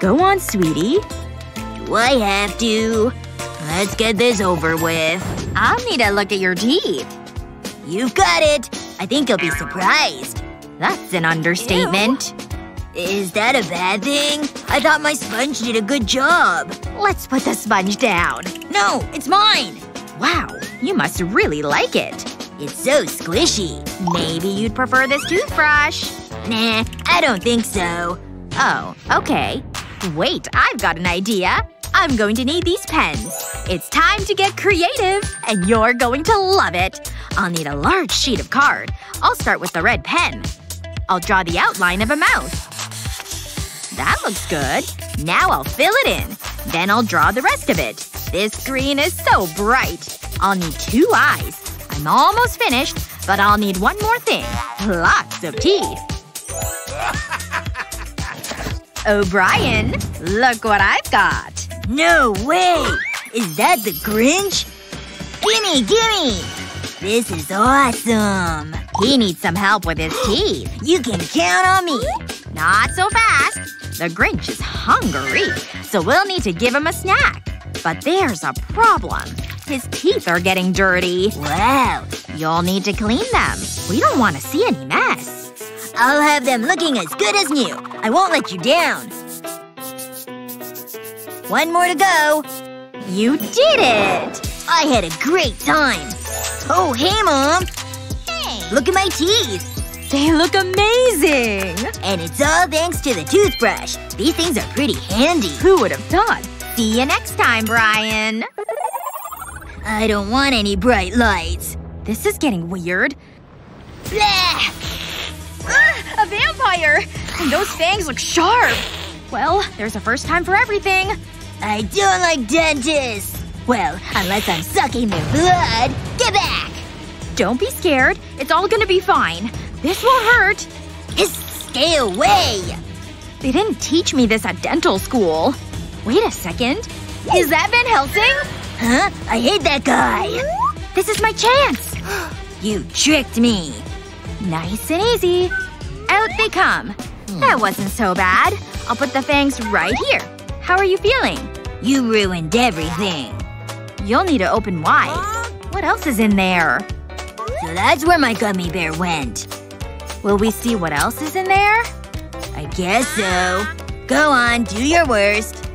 Go on, sweetie. Do I have to? Let's get this over with. I'll need a look at your teeth. You've got it! I think you'll be surprised. That's an understatement. Ew. Is that a bad thing? I thought my sponge did a good job. Let's put the sponge down. No! It's mine! Wow. You must really like it. It's so squishy. Maybe you'd prefer this toothbrush. Nah. I don't think so. Oh. Okay. Wait. I've got an idea. I'm going to need these pens. It's time to get creative! And you're going to love it! I'll need a large sheet of card. I'll start with the red pen. I'll draw the outline of a mouth. That looks good. Now I'll fill it in. Then I'll draw the rest of it. This green is so bright. I'll need two eyes. I'm almost finished, but I'll need one more thing. Lots of teeth. Oh, Brian. Look what I've got. No way! Is that the Grinch? Gimme, gimme! This is awesome! He needs some help with his teeth. You can count on me! Not so fast. The Grinch is hungry, so we'll need to give him a snack. But there's a problem. His teeth are getting dirty. Wow. You'll need to clean them. We don't want to see any mess. I'll have them looking as good as new. I won't let you down. One more to go. You did it! I had a great time. Oh, hey, Mom. Hey. Look at my teeth. They look amazing. And it's all thanks to the toothbrush. These things are pretty handy. Who would have thought? See you next time, Brian. I don't want any bright lights. This is getting weird. Blah! A vampire! And those fangs look sharp. Well, there's a first time for everything. I don't like dentists! Well, unless I'm sucking their blood. Get back! Don't be scared. It's all gonna be fine. This won't hurt. Stay away! They didn't teach me this at dental school. Wait a second. Is that Van Helsing? Huh? I hate that guy. This is my chance. You tricked me. Nice and easy. Out they come. That wasn't so bad. I'll put the fangs right here. How are you feeling? You ruined everything. You'll need to open wide. What else is in there? So that's where my gummy bear went. Will we see what else is in there? I guess so. Go on, do your worst.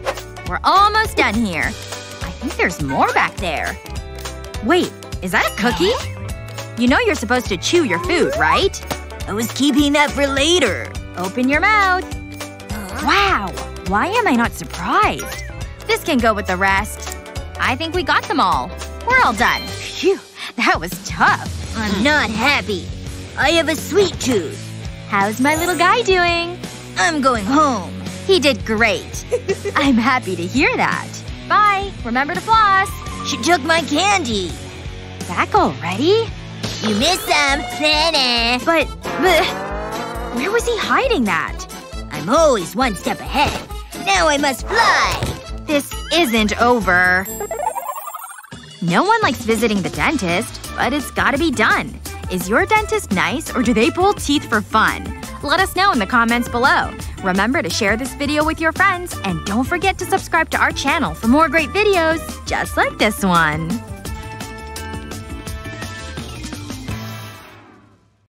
We're almost done here. I think there's more back there. Wait, is that a cookie? You know you're supposed to chew your food, right? I was keeping that for later. Open your mouth. Wow. Why am I not surprised? This can go with the rest. I think we got them all. We're all done. Phew. That was tough. I'm not happy. I have a sweet tooth. How's my little guy doing? I'm going home. He did great. I'm happy to hear that. Bye. Remember to floss. She took my candy. Back already? You missed some. But where was he hiding that? I'm always one step ahead. Now I must fly! This isn't over. No one likes visiting the dentist, but it's gotta be done. Is your dentist nice or do they pull teeth for fun? Let us know in the comments below. Remember to share this video with your friends and don't forget to subscribe to our channel for more great videos just like this one.